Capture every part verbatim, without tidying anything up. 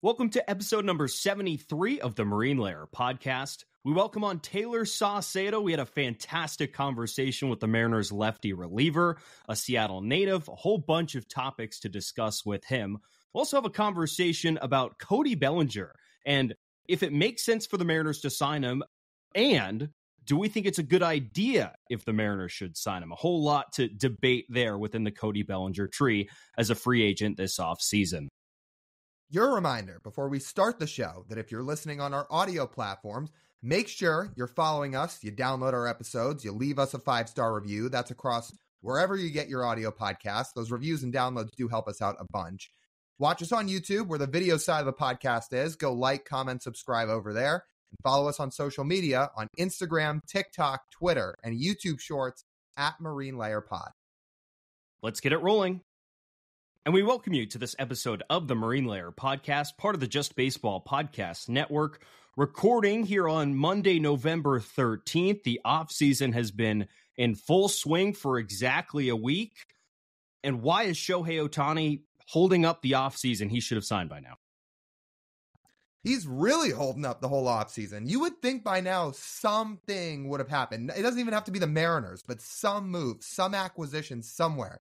Welcome to episode number seventy-three of the Marine Layer Podcast. We welcome on Tayler Saucedo. We had a fantastic conversation with the Mariners lefty reliever, a Seattle native, a whole bunch of topics to discuss with him. We'll also have a conversation about Cody Bellinger and if it makes sense for the Mariners to sign him, and do we think it's a good idea if the Mariners should sign him? A whole lot to debate there within the Cody Bellinger tree as a free agent this offseason. Your reminder before we start the show that if you're listening on our audio platforms, make sure you're following us, you download our episodes, you leave us a five-star review. That's across wherever you get your audio podcasts. Those reviews and downloads do help us out a bunch. Watch us on YouTube where the video side of the podcast is. Go like, comment, subscribe over there, and follow us on social media on Instagram, TikTok, Twitter, and YouTube Shorts at Marine Layer Pod. Let's get it rolling. And we welcome you to this episode of the Marine Layer Podcast, part of the Just Baseball Podcast Network, recording here on Monday, November thirteenth. The offseason has been in full swing for exactly a week. And why is Shohei Ohtani holding up the offseason? He should have signed by now. He's really holding up the whole offseason. You would think by now something would have happened. It doesn't even have to be the Mariners, but some move, some acquisition somewhere.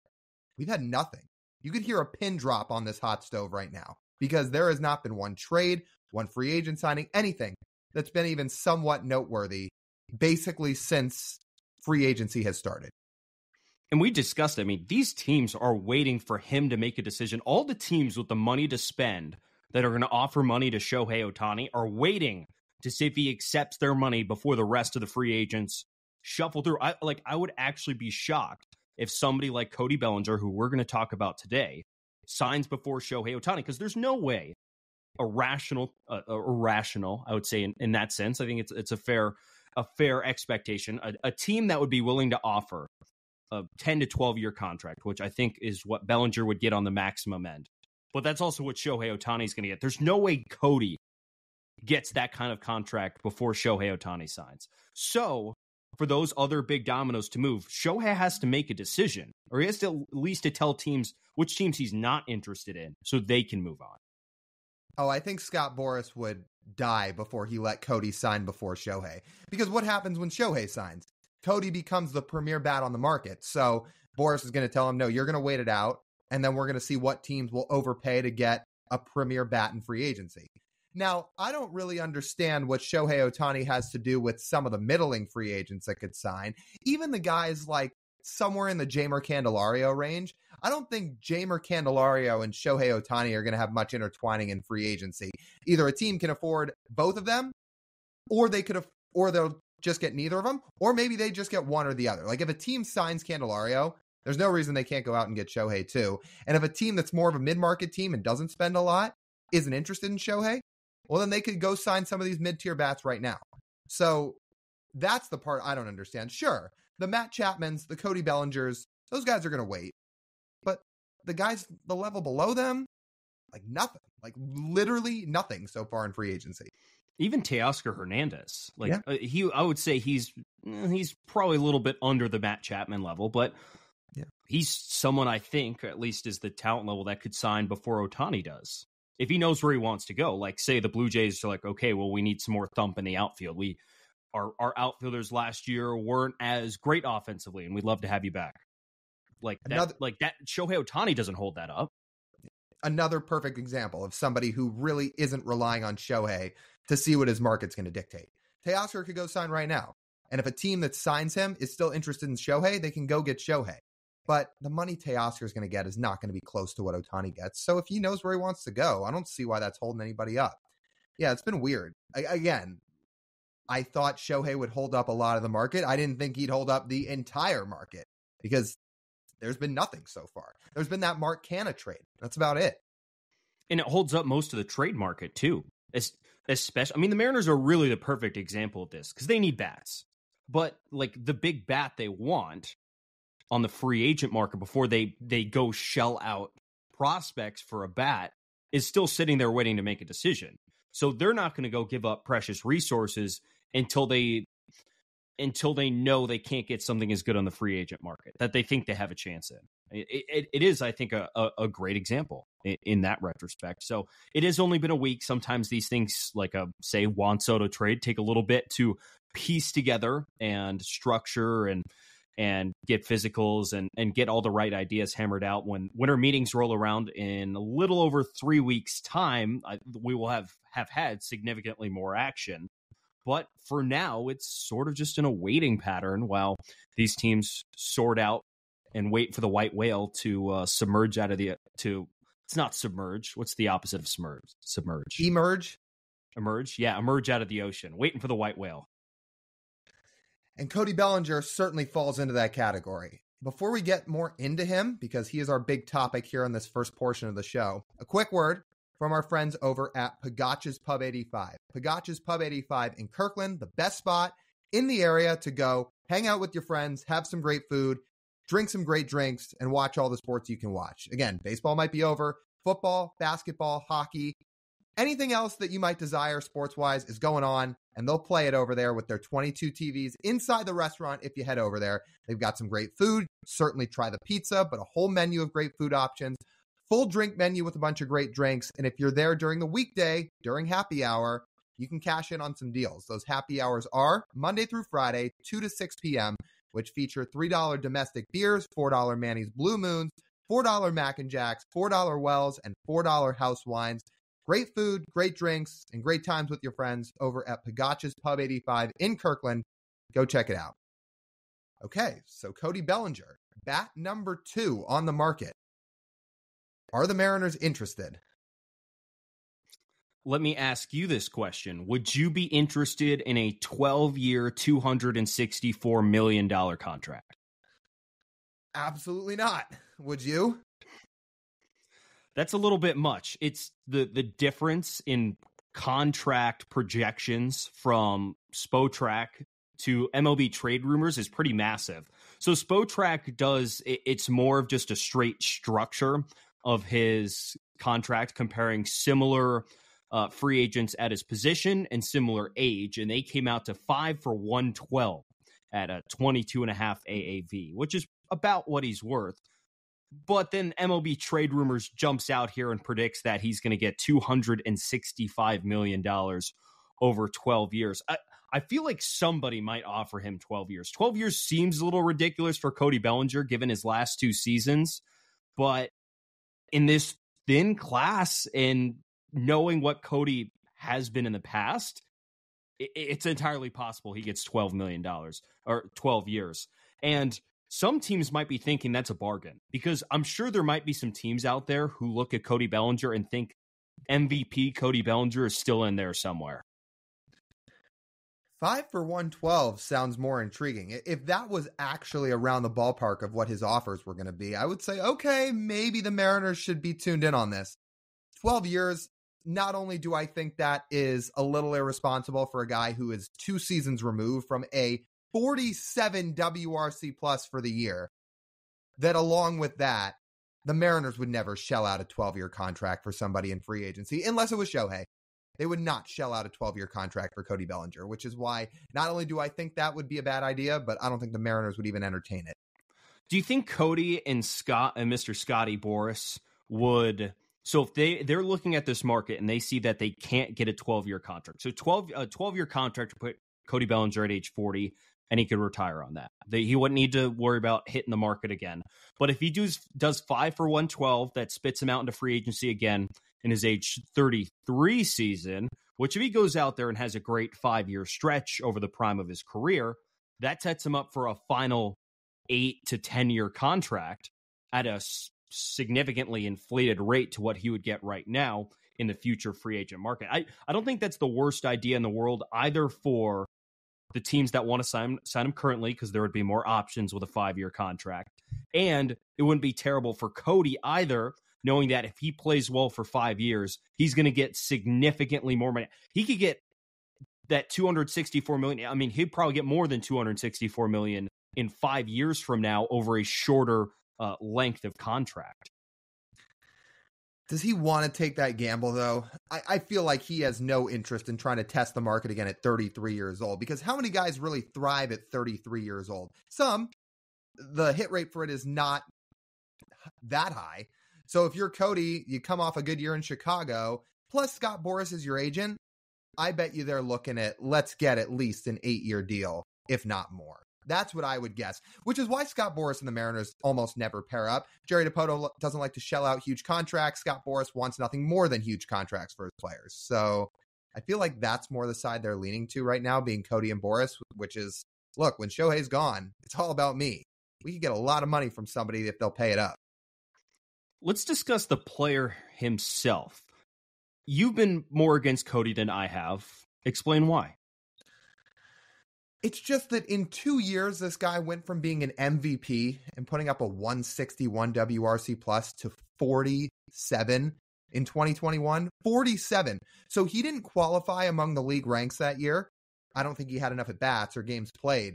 We've had nothing. You could hear a pin drop on this hot stove right now because there has not been one trade, one free agent signing, anything that's been even somewhat noteworthy basically since free agency has started. And we discussed, I mean, these teams are waiting for him to make a decision. All the teams with the money to spend that are going to offer money to Shohei Ohtani are waiting to see if he accepts their money before the rest of the free agents shuffle through. I, like, I would actually be shocked if somebody like Cody Bellinger, who we're going to talk about today, signs before Shohei Ohtani, because there's no way a rational, uh, irrational, I would say in, in that sense, I think it's it's a fair a fair expectation. A, a team that would be willing to offer a ten to twelve year contract, which I think is what Bellinger would get on the maximum end. But that's also what Shohei Ohtani is going to get. There's no way Cody gets that kind of contract before Shohei Ohtani signs. So for those other big dominoes to move, Shohei has to make a decision, or he has to at least to tell teams which teams he's not interested in so they can move on. Oh, I think Scott Boras would die before he let Cody sign before Shohei. Because what happens when Shohei signs? Cody becomes the premier bat on the market. So Boras is going to tell him, no, you're going to wait it out, and then we're going to see what teams will overpay to get a premier bat in free agency. Now, I don't really understand what Shohei Ohtani has to do with some of the middling free agents that could sign. Even the guys like somewhere in the Jamer Candelario range. I don't think Jamer Candelario and Shohei Ohtani are going to have much intertwining in free agency. Either a team can afford both of them, or they could, af- or they'll just get neither of them, or maybe they just get one or the other. Like if a team signs Candelario, there's no reason they can't go out and get Shohei too. And if a team that's more of a mid-market team and doesn't spend a lot isn't interested in Shohei, well, then they could go sign some of these mid-tier bats right now. So that's the part I don't understand. Sure, the Matt Chapmans, the Cody Bellingers, those guys are going to wait. But the guys, the level below them, like nothing, like literally nothing so far in free agency. Even Teoscar Hernandez, like yeah. uh, he, I would say he's he's probably a little bit under the Matt Chapman level, but yeah. he's someone I think, at least is the talent level, that could sign before Ohtani does. If he knows where he wants to go, like say the Blue Jays are like, okay, well, we need some more thump in the outfield. We our our outfielders last year weren't as great offensively, and we'd love to have you back. Like that, another, like that. Shohei Ohtani doesn't hold that up. Another perfect example of somebody who really isn't relying on Shohei to see what his market's going to dictate. Teoscar could go sign right now. And if a team that signs him is still interested in Shohei, they can go get Shohei. But the money Teoscar is going to get is not going to be close to what Ohtani gets. So if he knows where he wants to go, I don't see why that's holding anybody up. Yeah, it's been weird. I, again, I thought Shohei would hold up a lot of the market. I didn't think he'd hold up the entire market because there's been nothing so far. There's been that Mark Canha trade. That's about it. And it holds up most of the trade market, too. It's, especially, I mean, the Mariners are really the perfect example of this because they need bats. But, like, the big bat they want on the free agent market before they, they go shell out prospects for a bat is still sitting there waiting to make a decision. So they're not going to go give up precious resources until they until they know they can't get something as good on the free agent market that they think they have a chance in. It, it, it is, I think, a, a great example in, in that retrospect. So it has only been a week. Sometimes these things, like a, say, Juan Soto trade, take a little bit to piece together and structure and and get physicals and, and get all the right ideas hammered out. When winter meetings roll around in a little over three weeks' time, I, we will have, have had significantly more action. But for now, it's sort of just in a waiting pattern while these teams sort out and wait for the white whale to uh, submerge out of the... to It's not submerge. What's the opposite of submerge? Submerge. Emerge? Emerge, yeah. Emerge out of the ocean. Waiting for the white whale. And Cody Bellinger certainly falls into that category. Before we get more into him, because he is our big topic here on this first portion of the show, a quick word from our friends over at Pogacha's Pub eighty-five. Pogacha's Pub eighty-five in Kirkland, the best spot in the area to go, hang out with your friends, have some great food, drink some great drinks, and watch all the sports you can watch. Again, baseball might be over, football, basketball, hockey, anything else that you might desire sports-wise is going on, and they'll play it over there with their twenty-two T Vs inside the restaurant if you head over there. They've got some great food. Certainly try the pizza, but a whole menu of great food options. Full drink menu with a bunch of great drinks. And if you're there during the weekday, during happy hour, you can cash in on some deals. Those happy hours are Monday through Friday, two to six p.m., which feature three dollars domestic beers, four dollars Manny's Blue Moons, four dollars Mac and Jacks, four dollars Wells, and four dollars House Wines. Great food, great drinks, and great times with your friends over at Pogacha's Pub eighty-five in Kirkland. Go check it out. Okay, so Cody Bellinger, bat number two on the market. Are the Mariners interested? Let me ask you this question. Would you be interested in a twelve-year, two hundred sixty-four million dollars contract? Absolutely not. Would you? That's a little bit much. It's the, the difference in contract projections from Spotrac to M L B trade rumors is pretty massive. So Spotrac does, it, it's more of just a straight structure of his contract, comparing similar uh, free agents at his position and similar age. And they came out to five for one twelve at a twenty-two and a half A A V, which is about what he's worth. But then M L B trade rumors jumps out here and predicts that he's going to get two hundred sixty-five million dollars over twelve years. I, I feel like somebody might offer him twelve years. twelve years seems a little ridiculous for Cody Bellinger, given his last two seasons. But in this thin class and knowing what Cody has been in the past, it, it's entirely possible he gets twelve million dollars or twelve years. And some teams might be thinking that's a bargain, because I'm sure there might be some teams out there who look at Cody Bellinger and think M V P Cody Bellinger is still in there somewhere. Five for one twelve sounds more intriguing. If that was actually around the ballpark of what his offers were going to be, I would say, okay, maybe the Mariners should be tuned in on this. twelve years, not only do I think that is a little irresponsible for a guy who is two seasons removed from a forty-seven W R C plus for the year, that along with that, the Mariners would never shell out a twelve-year contract for somebody in free agency, unless it was Shohei. They would not shell out a twelve-year contract for Cody Bellinger, which is why not only do I think that would be a bad idea, but I don't think the Mariners would even entertain it. Do you think Cody and Scott and Mister Scotty Boras would... So if they, they're looking at this market and they see that they can't get a twelve-year contract. So twelve, a twelve-year contract to put Cody Bellinger at age forty, and he could retire on that. He wouldn't need to worry about hitting the market again. But if he does, does five for one twelve, that spits him out into free agency again in his age thirty-three season, which if he goes out there and has a great five-year stretch over the prime of his career, that sets him up for a final eight to ten-year contract at a significantly inflated rate to what he would get right now in the future free agent market. I, I don't think that's the worst idea in the world either for the teams that want to sign, sign him currently, because there would be more options with a five-year contract. And it wouldn't be terrible for Cody either, knowing that if he plays well for five years, he's going to get significantly more money. He could get that two hundred sixty-four million dollars. I mean, he'd probably get more than two hundred sixty-four million dollars in five years from now over a shorter uh, length of contract. Does he want to take that gamble, though? I, I feel like he has no interest in trying to test the market again at thirty-three years old, because how many guys really thrive at thirty-three years old? Some, the hit rate for it is not that high. So if you're Cody, you come off a good year in Chicago, plus Scott Boras is your agent, I bet you they're looking at, let's get at least an eight-year deal, if not more. That's what I would guess, which is why Scott Boras and the Mariners almost never pair up. Jerry DiPoto doesn't like to shell out huge contracts. Scott Boras wants nothing more than huge contracts for his players. So I feel like that's more the side they're leaning to right now, being Cody and Boras, which is, look, when Shohei's gone, it's all about me. We could get a lot of money from somebody if they'll pay it up. Let's discuss the player himself. You've been more against Cody than I have. Explain why. It's just that in two years, this guy went from being an M V P and putting up a one sixty-one W R C plus to forty-seven in twenty twenty-one. forty-seven. So he didn't qualify among the league ranks that year. I don't think he had enough at bats or games played.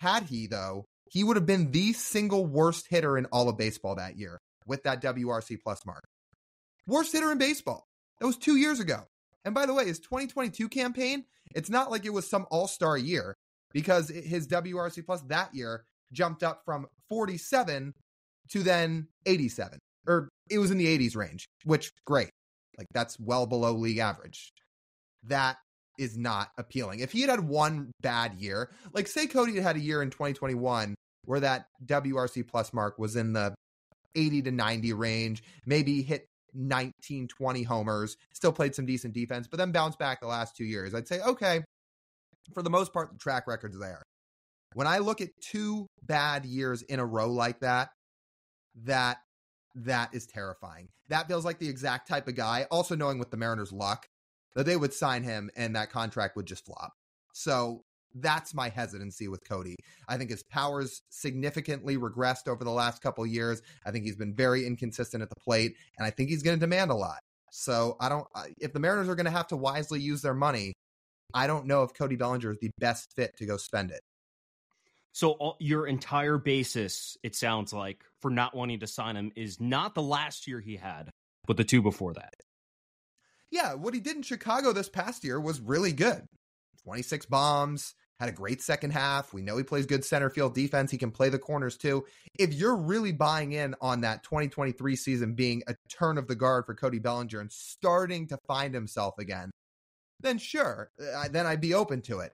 Had he, though, he would have been the single worst hitter in all of baseball that year with that W R C plus mark. Worst hitter in baseball. That was two years ago. And by the way, his twenty twenty-two campaign, it's not like it was some all-star year, because his W R C plus that year jumped up from forty-seven to then eighty-seven, or it was in the eighties range, which great. Like that's well below league average. That is not appealing. If he had had one bad year, like say Cody had had a year in twenty twenty-one where that W R C plus mark was in the eighty to ninety range, maybe hit nineteen, twenty homers, still played some decent defense, but then bounced back the last two years. I'd say, okay, for the most part, the track record's there. When I look at two bad years in a row like that, that that is terrifying. That feels like the exact type of guy, also knowing with the Mariners' luck, that they would sign him and that contract would just flop. So that's my hesitancy with Cody. I think his power's significantly regressed over the last couple of years. I think he's been very inconsistent at the plate, and I think he's going to demand a lot. So I don't. If the Mariners are going to have to wisely use their money, I don't know if Cody Bellinger is the best fit to go spend it. So all, your entire basis, it sounds like, for not wanting to sign him is not the last year he had, but the two before that. Yeah, what he did in Chicago this past year was really good. twenty-six bombs, had a great second half. We know he plays good center field defense. He can play the corners too. If you're really buying in on that twenty twenty-three season being a turn of the guard for Cody Bellinger and starting to find himself again, then sure, I, then I'd be open to it.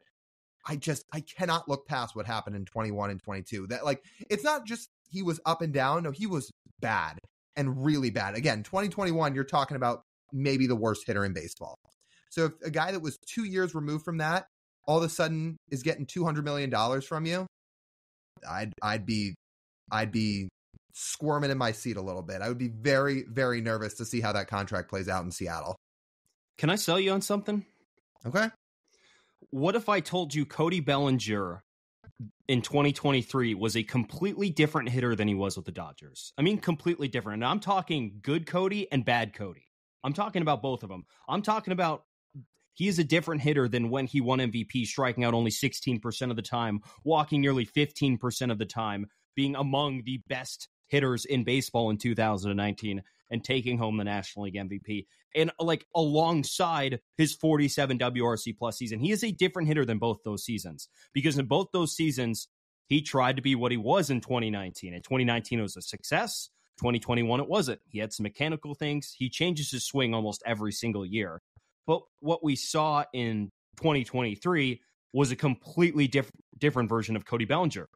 I just, I cannot look past what happened in twenty-one and twenty-two. That like, it's not just he was up and down. No, he was bad and really bad. Again, twenty twenty-one, you're talking about maybe the worst hitter in baseball. So if a guy that was two years removed from that, all of a sudden is getting two hundred million dollars from you, I'd, I'd be, I'd be squirming in my seat a little bit. I would be very, very nervous to see how that contract plays out in Seattle. Can I sell you on something? Okay. What if I told you Cody Bellinger in twenty twenty-three was a completely different hitter than he was with the Dodgers? I mean, completely different. And I'm talking good Cody and bad Cody. I'm talking about both of them. I'm talking about he is a different hitter than when he won M V P, striking out only sixteen percent of the time, walking nearly fifteen percent of the time, being among the best hitters in baseball in two thousand nineteen and taking home the National League M V P. And like alongside his forty-seven W R C plus season, he is a different hitter than both those seasons, because in both those seasons, he tried to be what he was in twenty nineteen. In twenty nineteen, it was a success. twenty twenty-one, it wasn't. He had some mechanical things. He changes his swing almost every single year. But what we saw in twenty twenty-three was a completely diff- different version of Cody Bellinger.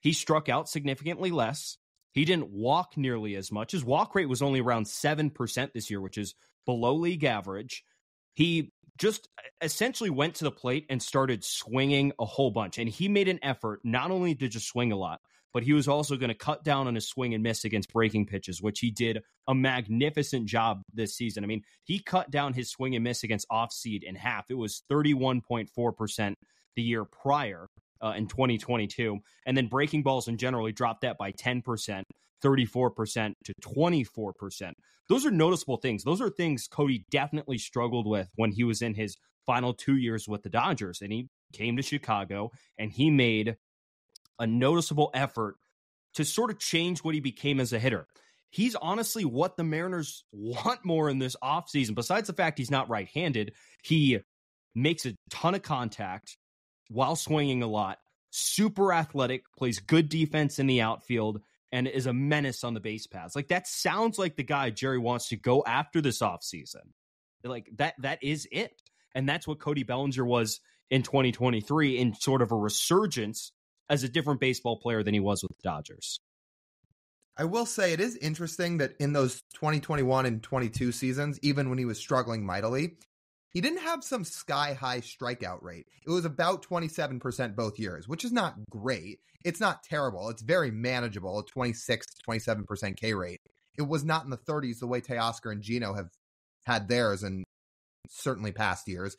He struck out significantly less. He didn't walk nearly as much. His walk rate was only around seven percent this year, which is below league average. He just essentially went to the plate and started swinging a whole bunch. And he made an effort not only to just swing a lot, but he was also going to cut down on his swing and miss against breaking pitches, which he did a magnificent job this season. I mean, he cut down his swing and miss against off-seed in half. It was thirty-one point four percent the year prior uh, in twenty twenty-two. And then breaking balls in general, he dropped that by ten percent, thirty-four percent to twenty-four percent. Those are noticeable things. Those are things Cody definitely struggled with when he was in his final two years with the Dodgers. And he came to Chicago and he made a noticeable effort to sort of change what he became as a hitter. He's honestly what the Mariners want more in this offseason. Besides the fact he's not right-handed, he makes a ton of contact while swinging a lot, super athletic, plays good defense in the outfield, and is a menace on the base paths. Like, that sounds like the guy Jerry wants to go after this offseason. Like, that that is it. And that's what Cody Bellinger was in twenty twenty-three, in sort of a resurgence as a different baseball player than he was with the Dodgers. I will say it is interesting that in those twenty twenty-one and twenty-two seasons, even when he was struggling mightily, he didn't have some sky-high strikeout rate. It was about twenty-seven percent both years, which is not great. It's not terrible. It's very manageable, twenty-six to twenty-seven percent K rate. It was not in the thirties the way Teoscar and Geno have had theirs in certainly past years.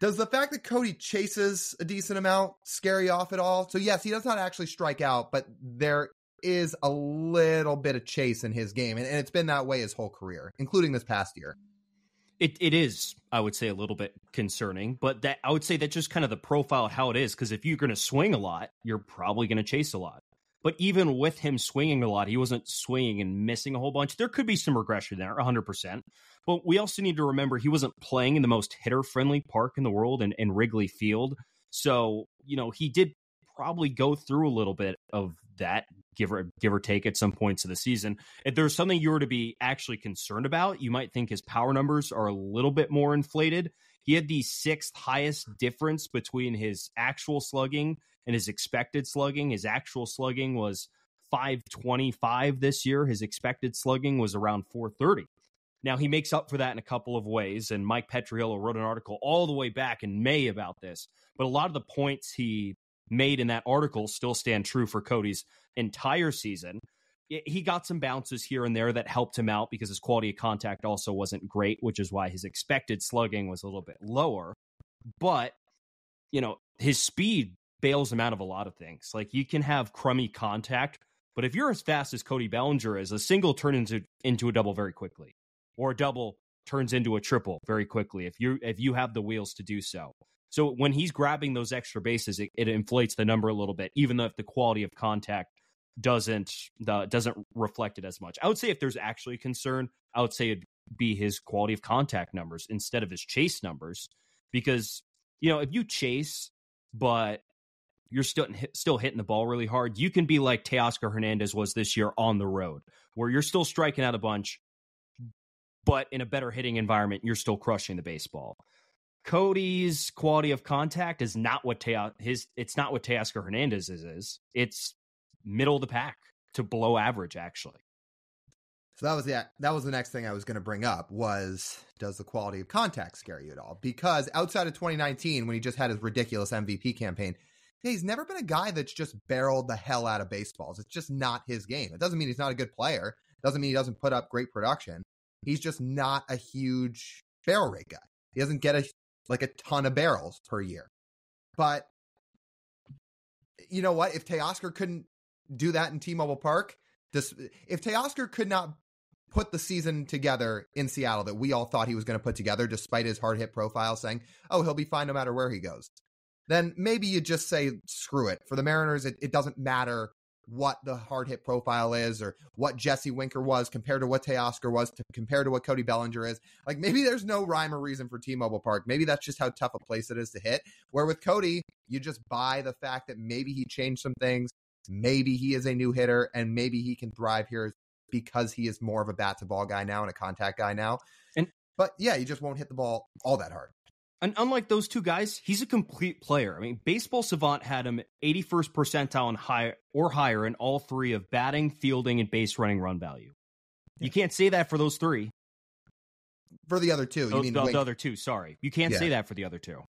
Does the fact that Cody chases a decent amount scare you off at all? So yes, he does not actually strike out, but there is a little bit of chase in his game, and, and it's been that way his whole career, including this past year. It It is, I would say, a little bit concerning, but that I would say that's just kind of the profile of how it is, because if you're going to swing a lot, you're probably going to chase a lot. But even with him swinging a lot, he wasn't swinging and missing a whole bunch. There could be some regression there, one hundred percent. But we also need to remember he wasn't playing in the most hitter-friendly park in the world, in, in Wrigley Field. So, you know, he did probably go through a little bit of that, give or, give or take, at some points of the season. If there's something you were to be actually concerned about, you might think his power numbers are a little bit more inflated. He had the sixth highest difference between his actual slugging and his expected slugging. His actual slugging was five twenty-five this year. His expected slugging was around four thirty. Now, he makes up for that in a couple of ways, and Mike Petriello wrote an article all the way back in May about this, but a lot of the points he made in that article still stand true for Cody's entire season. He got some bounces here and there that helped him out because his quality of contact also wasn't great, which is why his expected slugging was a little bit lower. But, you know, his speed bails him out of a lot of things. Like, you can have crummy contact, but if you're as fast as Cody Bellinger is, a single turns into, into a double very quickly. Or a double turns into a triple very quickly if you if you have the wheels to do so. So when he's grabbing those extra bases, it, it inflates the number a little bit, even though if the quality of contact doesn't the, doesn't reflect it as much. I would say if there's actually concern, I would say it'd be his quality of contact numbers instead of his chase numbers, because, you know, if you chase but you're still still hitting the ball really hard, you can be like Teoscar Hernandez was this year on the road, where you're still striking out a bunch, but in a better hitting environment, you're still crushing the baseball. Cody's quality of contact is not what Teo- his. It's not what Teoscar Hernandez is, is. It's middle of the pack to below average, actually. So that was the that was the next thing I was going to bring up was, does the quality of contact scare you at all? Because outside of twenty nineteen, when he just had his ridiculous M V P campaign, he's never been a guy that's just barreled the hell out of baseballs. It's just not his game. It doesn't mean he's not a good player. It doesn't mean he doesn't put up great production. He's just not a huge barrel rate guy. He doesn't get a like a ton of barrels per year. But you know what? If Teoscar couldn't do that in T-Mobile Park, this, if Teoscar could not put the season together in Seattle that we all thought he was going to put together, despite his hard hit profile saying, oh, he'll be fine no matter where he goes, then maybe you just say, screw it. For the Mariners, it, it doesn't matter what the hard hit profile is, or what Jesse Winker was compared to what Teoscar was to, compared to what Cody Bellinger is. Like, maybe there's no rhyme or reason for T-Mobile Park. Maybe that's just how tough a place it is to hit. Where with Cody, you just buy the fact that maybe he changed some things. Maybe he is a new hitter, and maybe he can thrive here because he is more of a bat to ball guy now and a contact guy now. And but yeah, you just won't hit the ball all that hard. And unlike those two guys, he's a complete player. I mean, Baseball Savant had him eighty-first percentile and higher or higher in all three of batting, fielding, and base running run value. Yeah. You can't say that for those three. For the other two, you oh, mean the, the other two? Sorry, you can't yeah. say that for the other two.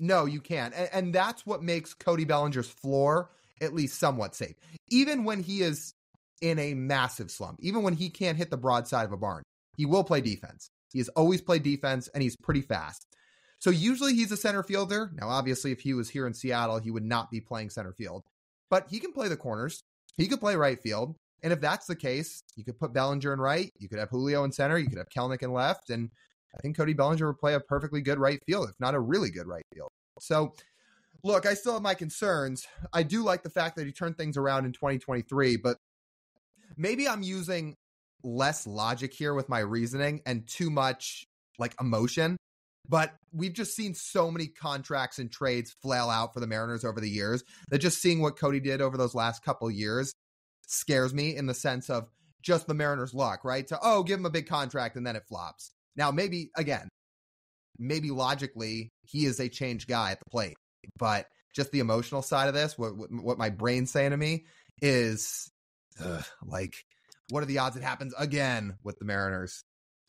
No, you can't, and, and that's what makes Cody Bellinger's floor at least somewhat safe, even when he is in a massive slump, even when he can't hit the broadside of a barn. He will play defense. He has always played defense, and he's pretty fast. So usually he's a center fielder. Now, obviously, if he was here in Seattle, he would not be playing center field. But he can play the corners. He could play right field. And if that's the case, you could put Bellinger in right. You could have Julio in center. You could have Kelnick in left. And I think Cody Bellinger would play a perfectly good right field, if not a really good right field. So, look, I still have my concerns. I do like the fact that he turned things around in twenty twenty-three, but maybe I'm using less logic here with my reasoning and too much, like, emotion. But we've just seen so many contracts and trades flail out for the Mariners over the years that just seeing what Cody did over those last couple years scares me in the sense of just the Mariners' luck, right? To, oh, give him a big contract and then it flops. Now, maybe, again, maybe logically he is a change guy at the plate, but just the emotional side of this, what what my brain's saying to me is, ugh, like, what are the odds it happens again with the Mariners?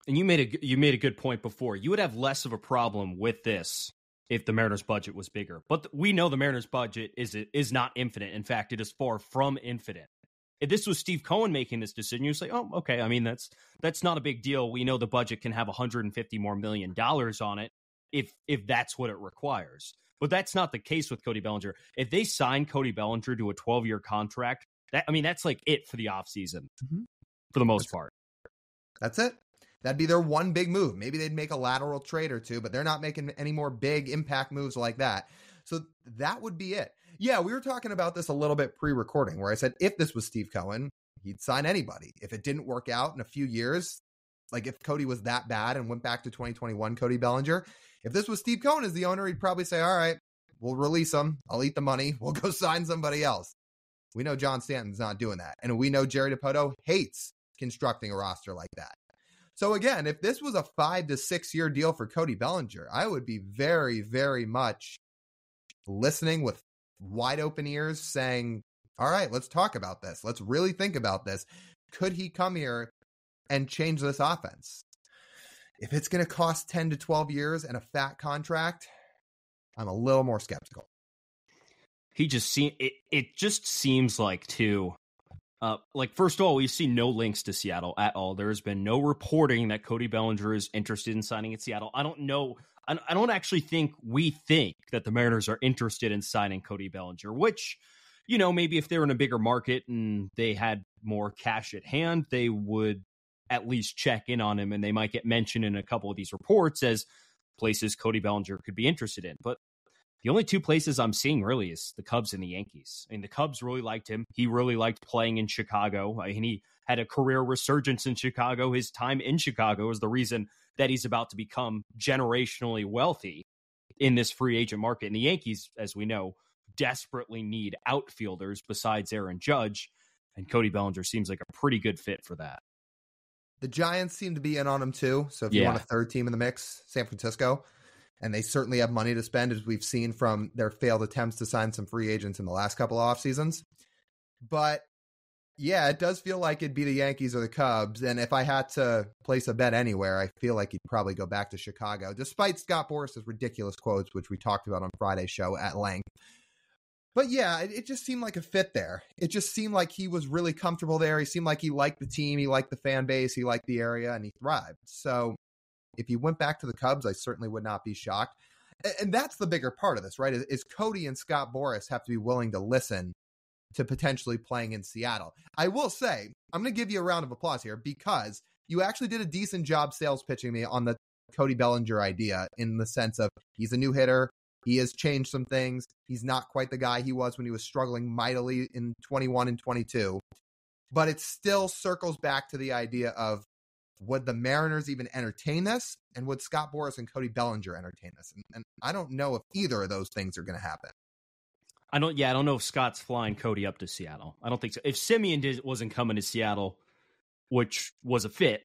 And you made a you made a good point before. You would have less of a problem with this if the Mariners' budget was bigger. But th- we know the Mariners' budget is is not infinite. In fact, it is far from infinite. If this was Steve Cohen making this decision, you say, "Oh, okay. I mean, that's that's not a big deal. We know the budget can have one hundred fifty more million dollars on it if if that's what it requires." But that's not the case with Cody Bellinger. If they sign Cody Bellinger to a twelve-year contract, that, I mean, that's like it for the offseason mm-hmm. for the most that's part. It. That's it. That'd be their one big move. Maybe they'd make a lateral trade or two, but they're not making any more big impact moves like that. So that would be it. Yeah, we were talking about this a little bit pre-recording where I said if this was Steve Cohen, he'd sign anybody. If it didn't work out in a few years, like if Cody was that bad and went back to twenty twenty-one Cody Bellinger, if this was Steve Cohen as the owner, he'd probably say, all right, we'll release him. I'll eat the money. We'll go sign somebody else. We know John Stanton's not doing that. And we know Jerry DiPoto hates constructing a roster like that. So again, if this was a five to six year deal for Cody Bellinger, I would be very, very much listening with wide open ears saying, all right, let's talk about this. Let's really think about this. Could he come here and change this offense? If it's going to cost ten to twelve years and a fat contract, I'm a little more skeptical. He just seems, it, it just seems like too, uh, like, first of all, we see no links to Seattle at all. There has been no reporting that Cody Bellinger is interested in signing at Seattle. I don't know. I don't actually think we think that the Mariners are interested in signing Cody Bellinger, which, you know, maybe if they were in a bigger market and they had more cash at hand, they would at least check in on him and they might get mentioned in a couple of these reports as places Cody Bellinger could be interested in. But the only two places I'm seeing really is the Cubs and the Yankees. I mean, the Cubs really liked him. He really liked playing in Chicago. I mean, he had a career resurgence in Chicago. His time in Chicago is the reason that he's about to become generationally wealthy in this free agent market. And the Yankees, as we know, desperately need outfielders besides Aaron Judge. And Cody Bellinger seems like a pretty good fit for that. The Giants seem to be in on him too. So if yeah. you want a third team in the mix, San Francisco. And they certainly have money to spend, as we've seen from their failed attempts to sign some free agents in the last couple of off seasons. But yeah, it does feel like it'd be the Yankees or the Cubs. And if I had to place a bet anywhere, I feel like he'd probably go back to Chicago, despite Scott Boras' ridiculous quotes, which we talked about on Friday's show at length. But yeah, it, it just seemed like a fit there. It just seemed like he was really comfortable there. He seemed like he liked the team. He liked the fan base. He liked the area and he thrived. So if he went back to the Cubs, I certainly would not be shocked. And that's the bigger part of this, right? Is, is Cody and Scott Boras have to be willing to listen to potentially playing in Seattle. I will say, I'm going to give you a round of applause here because you actually did a decent job sales pitching me on the Cody Bellinger idea in the sense of he's a new hitter. He has changed some things. He's not quite the guy he was when he was struggling mightily in twenty-one and twenty-two. But it still circles back to the idea of, would the Mariners even entertain this? And would Scott Boras and Cody Bellinger entertain this? And, and I don't know if either of those things are going to happen. I don't, yeah, I don't know if Scott's flying Cody up to Seattle. I don't think so. If Simeon did, wasn't coming to Seattle, which was a fit,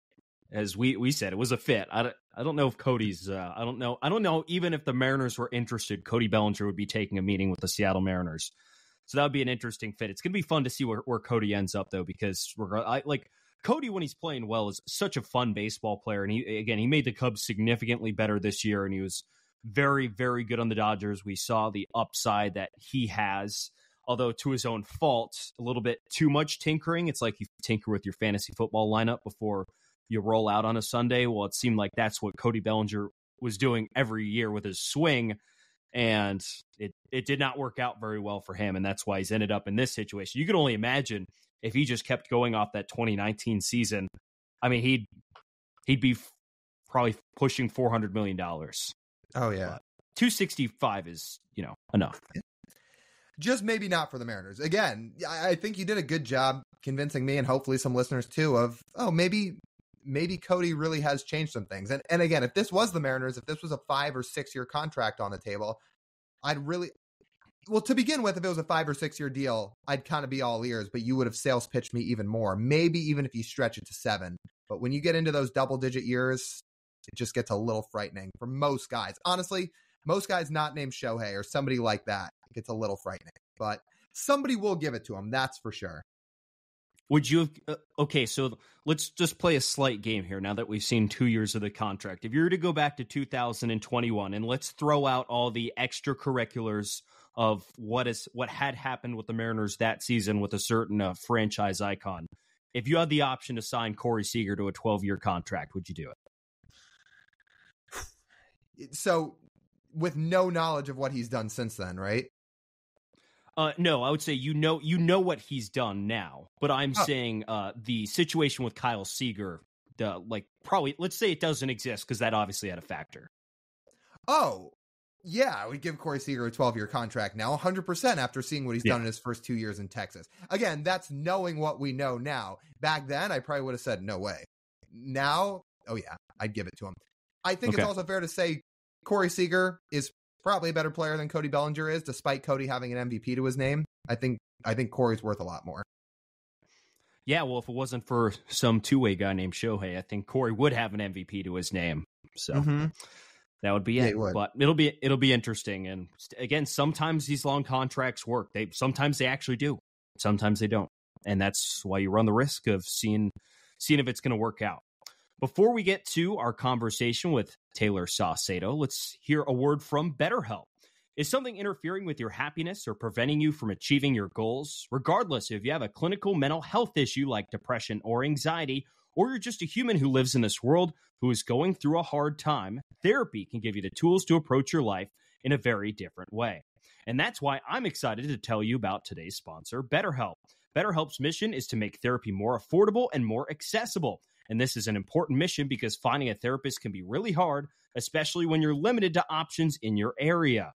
as we, we said, it was a fit. I don't, I don't know if Cody's, uh, I don't know. I don't know. Even if the Mariners were interested, Cody Bellinger would be taking a meeting with the Seattle Mariners. So that would be an interesting fit. It's going to be fun to see where, where Cody ends up though, because we're I, like, Cody, when he's playing well, is such a fun baseball player. And he, again, he made the Cubs significantly better this year. And he was very, very good on the Dodgers. We saw the upside that he has, although to his own fault, a little bit too much tinkering. It's like you tinker with your fantasy football lineup before you roll out on a Sunday. Well, it seemed like that's what Cody Bellinger was doing every year with his swing. And it, it did not work out very well for him. And that's why he's ended up in this situation. You can only imagine if he just kept going off that twenty nineteen season. I mean, he'd he'd be f- probably pushing four hundred million dollars. Oh, yeah. Uh, two sixty-five is, you know, enough. Just maybe not for the Mariners. Again, I, I think you did a good job convincing me and hopefully some listeners, too, of, oh, maybe maybe Cody really has changed some things. And, and again, if this was the Mariners, if this was a five or six year contract on the table, I'd really well, to begin with, if it was a five or six year deal, I'd kind of be all ears, but you would have sales pitched me even more, maybe even if you stretch it to seven. But when you get into those double digit years, it just gets a little frightening for most guys. Honestly, most guys not named Shohei or somebody like that, it gets a little frightening, but somebody will give it to him. That's for sure. Would you have, uh, okay, so let's just play a slight game here now that we've seen two years of the contract. If you were to go back to two thousand twenty-one and let's throw out all the extracurriculars of what is what had happened with the Mariners that season with a certain uh, franchise icon, if you had the option to sign Corey Seager to a twelve-year contract, would you do it? So with no knowledge of what he's done since then, right? Uh, no, I would say you know you know what he's done now, but I'm oh. saying uh, the situation with Kyle Seager, the like probably let's say it doesn't exist because that obviously had a factor. Oh, yeah, I would give Corey Seager a twelve-year contract now, one hundred percent after seeing what he's yeah. done in his first two years in Texas. Again, that's knowing what we know now. Back then, I probably would have said no way. Now, oh yeah, I'd give it to him. I think okay. it's also fair to say Corey Seager is probably a better player than Cody Bellinger is, despite Cody having an M V P to his name. I think I think Corey's worth a lot more. Yeah, well, if it wasn't for some two-way guy named Shohei, I think Corey would have an M V P to his name. So mm-hmm. that would be yeah, it. it would. But it'll be it'll be interesting. And again, sometimes these long contracts work. They sometimes they actually do. Sometimes they don't. And that's why you run the risk of seeing seeing if it's going to work out. Before we get to our conversation with Tayler Saucedo, let's hear a word from BetterHelp. Is something interfering with your happiness or preventing you from achieving your goals? Regardless if you have a clinical mental health issue like depression or anxiety, or you're just a human who lives in this world who is going through a hard time, therapy can give you the tools to approach your life in a very different way. And that's why I'm excited to tell you about today's sponsor, BetterHelp. BetterHelp's mission is to make therapy more affordable and more accessible. And this is an important mission because finding a therapist can be really hard, especially when you're limited to options in your area.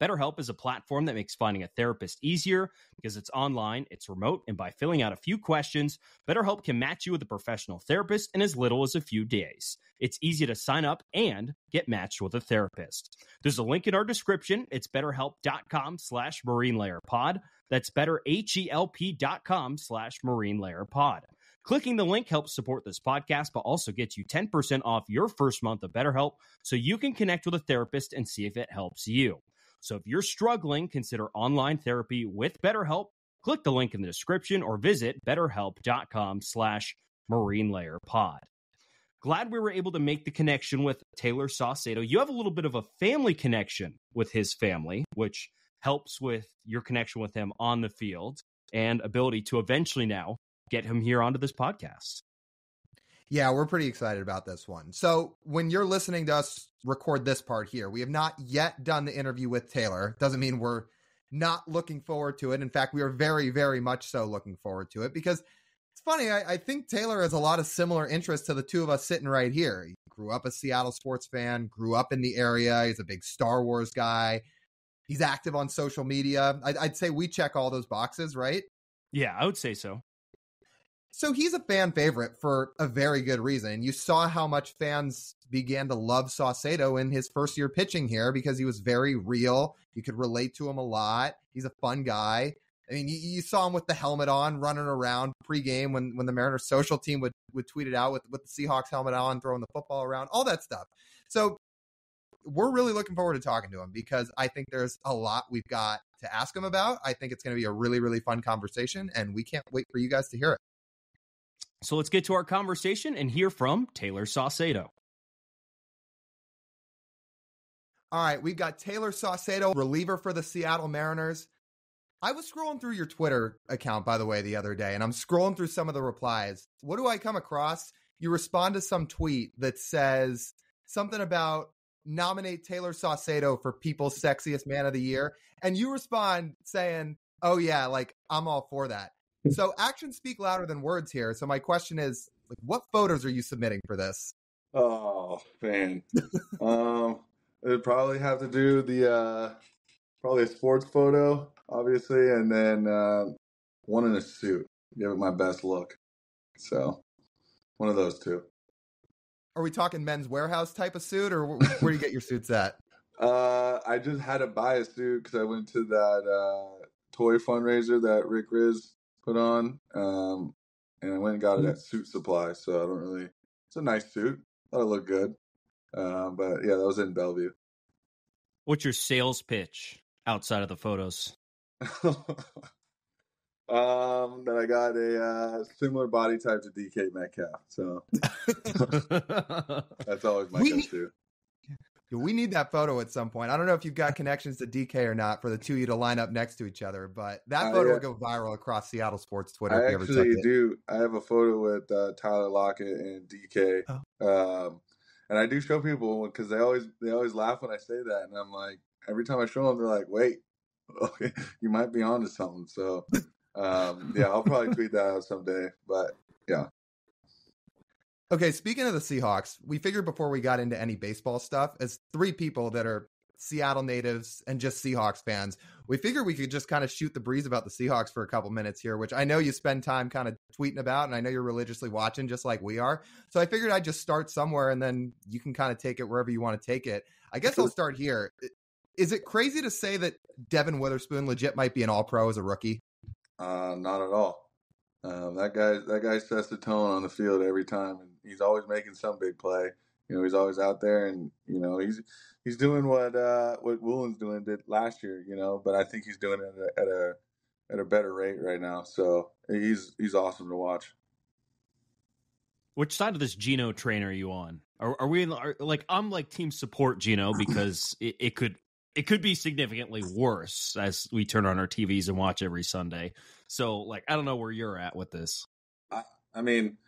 BetterHelp is a platform that makes finding a therapist easier because it's online, it's remote, and by filling out a few questions, BetterHelp can match you with a professional therapist in as little as a few days. It's easy to sign up and get matched with a therapist. There's a link in our description. It's betterhelp.com slash marine layer pod. That's better H E L P dot com slash marine layer pod. Clicking the link helps support this podcast, but also gets you ten percent off your first month of BetterHelp so you can connect with a therapist and see if it helps you. So if you're struggling, consider online therapy with BetterHelp. Click the link in the description or visit betterhelp.com slash marine layer pod. Glad we were able to make the connection with Tayler Saucedo. You have a little bit of a family connection with his family, which helps with your connection with him on the field and ability to eventually now get him here onto this podcast. Yeah, we're pretty excited about this one. So when you're listening to us record this part here, we have not yet done the interview with Tayler. Doesn't mean we're not looking forward to it. In fact, we are very, very much so looking forward to it because it's funny. I, I think Tayler has a lot of similar interests to the two of us sitting right here. He grew up a Seattle sports fan, grew up in the area. He's a big Star Wars guy. He's active on social media. I'd, I'd say we check all those boxes, right? Yeah, I would say so. So he's a fan favorite for a very good reason. You saw how much fans began to love Saucedo in his first year pitching here because he was very real. You could relate to him a lot. He's a fun guy. I mean, you, you saw him with the helmet on, running around pregame when, when the Mariners social team would, would tweet it out with, with the Seahawks helmet on, throwing the football around, all that stuff. So we're really looking forward to talking to him because I think there's a lot we've got to ask him about. I think it's going to be a really, really fun conversation, and we can't wait for you guys to hear it. So let's get to our conversation and hear from Tayler Saucedo. All right, we've got Tayler Saucedo, reliever for the Seattle Mariners. I was scrolling through your Twitter account, by the way, the other day, and I'm scrolling through some of the replies. What do I come across? You respond to some tweet that says something about nominate Tayler Saucedo for People's Sexiest Man of the Year. And you respond saying, oh, yeah, like, I'm all for that. So actions speak louder than words here. So my question is, like, what photos are you submitting for this? Oh, man. um, it'd probably have to do the uh, probably a sports photo, obviously, and then uh, one in a suit. Give it my best look. So one of those two. Are we talking Men's Warehouse type of suit, or where do you get your suits at? Uh, I just had to buy a suit because I went to that uh, toy fundraiser that Rick Riz put on, um, and I went and got it at Suit Supply. So I don't really. It's a nice suit. Thought it looked good. Uh, but yeah, that was in Bellevue. What's your sales pitch outside of the photos? Um, that I got a uh, similar body type to D K Metcalf. So that's always my go-to. We need that photo at some point. I don't know if you've got connections to D K or not for the two of you to line up next to each other, but that photo uh, yeah. would go viral across Seattle sports Twitter. I if actually ever do. It. I have a photo with uh, Tyler Lockett and D K. Oh. Um, and I do show people because they always they always laugh when I say that, and I'm like, every time I show them, they're like, "Wait, okay, you might be onto something." So, um, yeah, I'll probably tweet that out someday. But yeah. Okay, speaking of the Seahawks, we figured before we got into any baseball stuff, as three people that are Seattle natives and just Seahawks fans, we figured we could just kind of shoot the breeze about the Seahawks for a couple minutes here, which I know you spend time kind of tweeting about, and I know you're religiously watching just like we are. So I figured I'd just start somewhere, and then you can kind of take it wherever you want to take it. I guess I'll start here. Is it crazy to say that Devin Witherspoon legit might be an all-pro as a rookie? Uh, not at all. Um, that guy, that guy sets the tone on the field every time, and he's always making some big play. You know, he's always out there, and you know he's he's doing what uh, what Woolen's doing did last year. You know, but I think he's doing it at a, at a at a better rate right now. So he's he's awesome to watch. Which side of this Geno train are you on? Are, are we in, are, like I'm like team support Geno because it, it could. It could be significantly worse as we turn on our T Vs and watch every Sunday. So, like, I don't know where you're at with this. I, I mean,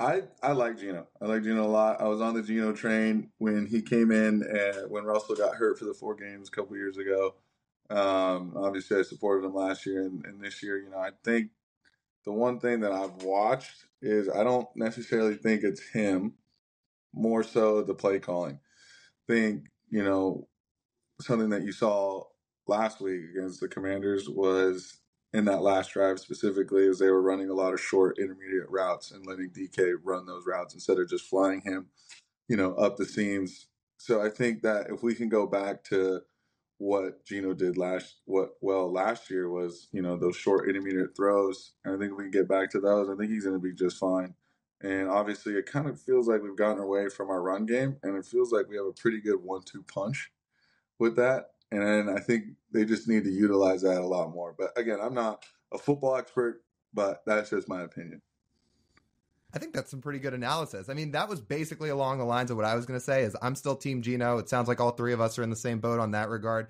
I I like Geno. I like Geno a lot. I was on the Geno train when he came in, and when Russell got hurt for the four games a couple years ago. Um, obviously, I supported him last year, and, and this year, you know, I think the one thing that I've watched is I don't necessarily think it's him, more so the play calling. I think, you know, something that you saw last week against the Commanders was in that last drive specifically is they were running a lot of short intermediate routes and letting D K run those routes instead of just flying him, you know, up the seams. So I think that if we can go back to what Geno did last, what, well, last year was, you know, those short intermediate throws. And I think if we can get back to those, I think he's going to be just fine. And obviously it kind of feels like we've gotten away from our run game, and it feels like we have a pretty good one two punch with that, and I think they just need to utilize that a lot more. But again, I'm not a football expert, but that's just my opinion. I think that's some pretty good analysis. I mean, that was basically along the lines of what I was going to say. Is I'm still Team Geno. It sounds like all three of us are in the same boat on that regard.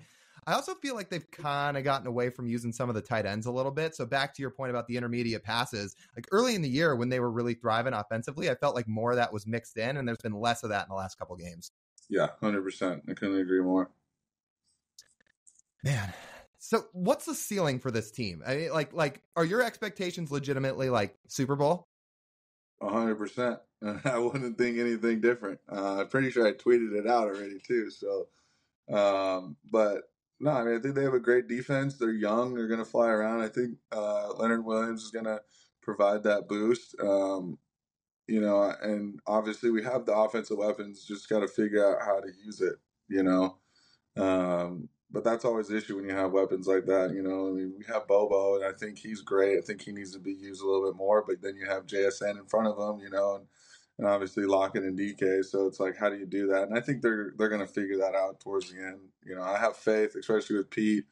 I also feel like they've kind of gotten away from using some of the tight ends a little bit. So back to your point about the intermediate passes, like early in the year when they were really thriving offensively, I felt like more of that was mixed in, and there's been less of that in the last couple games. Yeah, one hundred percent. I couldn't agree more. Man, so what's the ceiling for this team? I mean, like, like, are your expectations legitimately like Super Bowl? A hundred percent. I wouldn't think anything different. Uh, I'm pretty sure I tweeted it out already too. So, um, but no, I mean, I think they have a great defense. They're young. They're going to fly around. I think uh, Leonard Williams is going to provide that boost. Um, you know, and obviously we have the offensive weapons. Just got to figure out how to use it. You know. Um, But that's always the issue when you have weapons like that, you know. I mean, we have Bobo, and I think he's great. I think he needs to be used a little bit more. But then you have J S N in front of him, you know, and, and obviously Lockett and D K. So it's like, how do you do that? And I think they're they're going to figure that out towards the end. You know, I have faith, especially with Pete.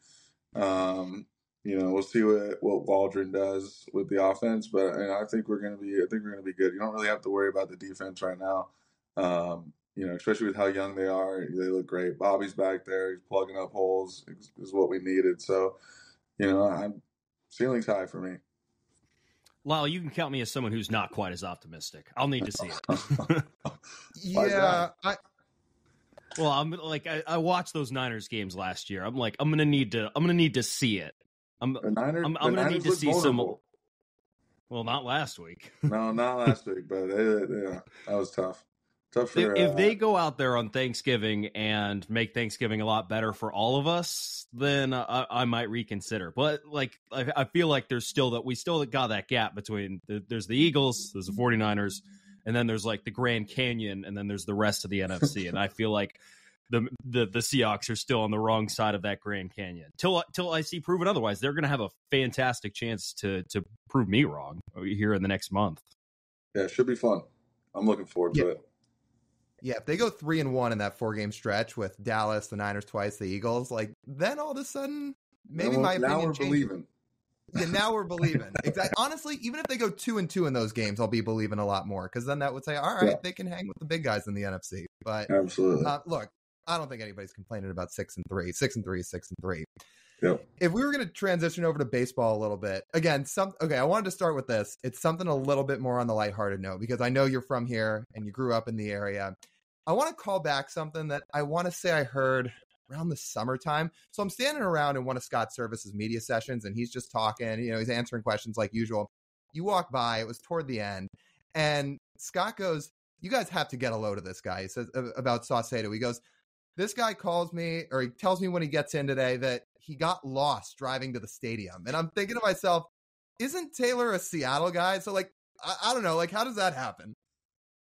Um, you know, we'll see what, what Waldron does with the offense, but and I think we're going to be I think we're going to be good. You don't really have to worry about the defense right now. Um, You know, especially with how young they are, they look great. Bobby's back there; he's plugging up holes. Is what we needed. So, you know, I'm ceiling's high for me. Lyle, you can count me as someone who's not quite as optimistic. I'll need to see it. Yeah, I, well, I'm like I, I watched those Niners games last year. I'm like, I'm gonna need to, I'm gonna need to see it. I'm, the Niners, I'm, I'm the gonna Niners need to see vulnerable. some. Well, not last week. No, not last week, but it, yeah, that was tough. For, if uh, they go out there on Thanksgiving and make Thanksgiving a lot better for all of us, then I, I might reconsider. But like, I, I feel like there's still that we still got that gap between the, there's the Eagles, there's the forty-niners, and then there's like the Grand Canyon, and then there's the rest of the N F C. And I feel like the the the Seahawks are still on the wrong side of that Grand Canyon. Till till I see proven otherwise, they're going to have a fantastic chance to to prove me wrong here in the next month. Yeah, it should be fun. I'm looking forward yeah. to it. Yeah, if they go three and one in that four game stretch with Dallas, the Niners twice, the Eagles, like then all of a sudden maybe now, my now opinion we're changes. Believing. Yeah, now we're believing. Exactly. Honestly, even if they go two and two in those games, I'll be believing a lot more because then that would say, all right, yeah. they can hang with the big guys in the N F C. But absolutely, uh, look, I don't think anybody's complaining about six and three. Six and three is six and three. Yeah. If we were going to transition over to baseball a little bit, again, some okay, I wanted to start with this. It's something a little bit more on the lighthearted note because I know you're from here and you grew up in the area. I want to call back something that I want to say I heard around the summertime. So I'm standing around in one of Scott Service's media sessions and he's just talking, you know, he's answering questions like usual. You walk by, it was toward the end, and Scott goes, "You guys have to get a load of this guy." He says about Saucedo. He goes, "This guy calls me or he tells me when he gets in today that he got lost driving to the stadium." And I'm thinking to myself, isn't Taylor a Seattle guy? So like, I, I don't know, like, how does that happen?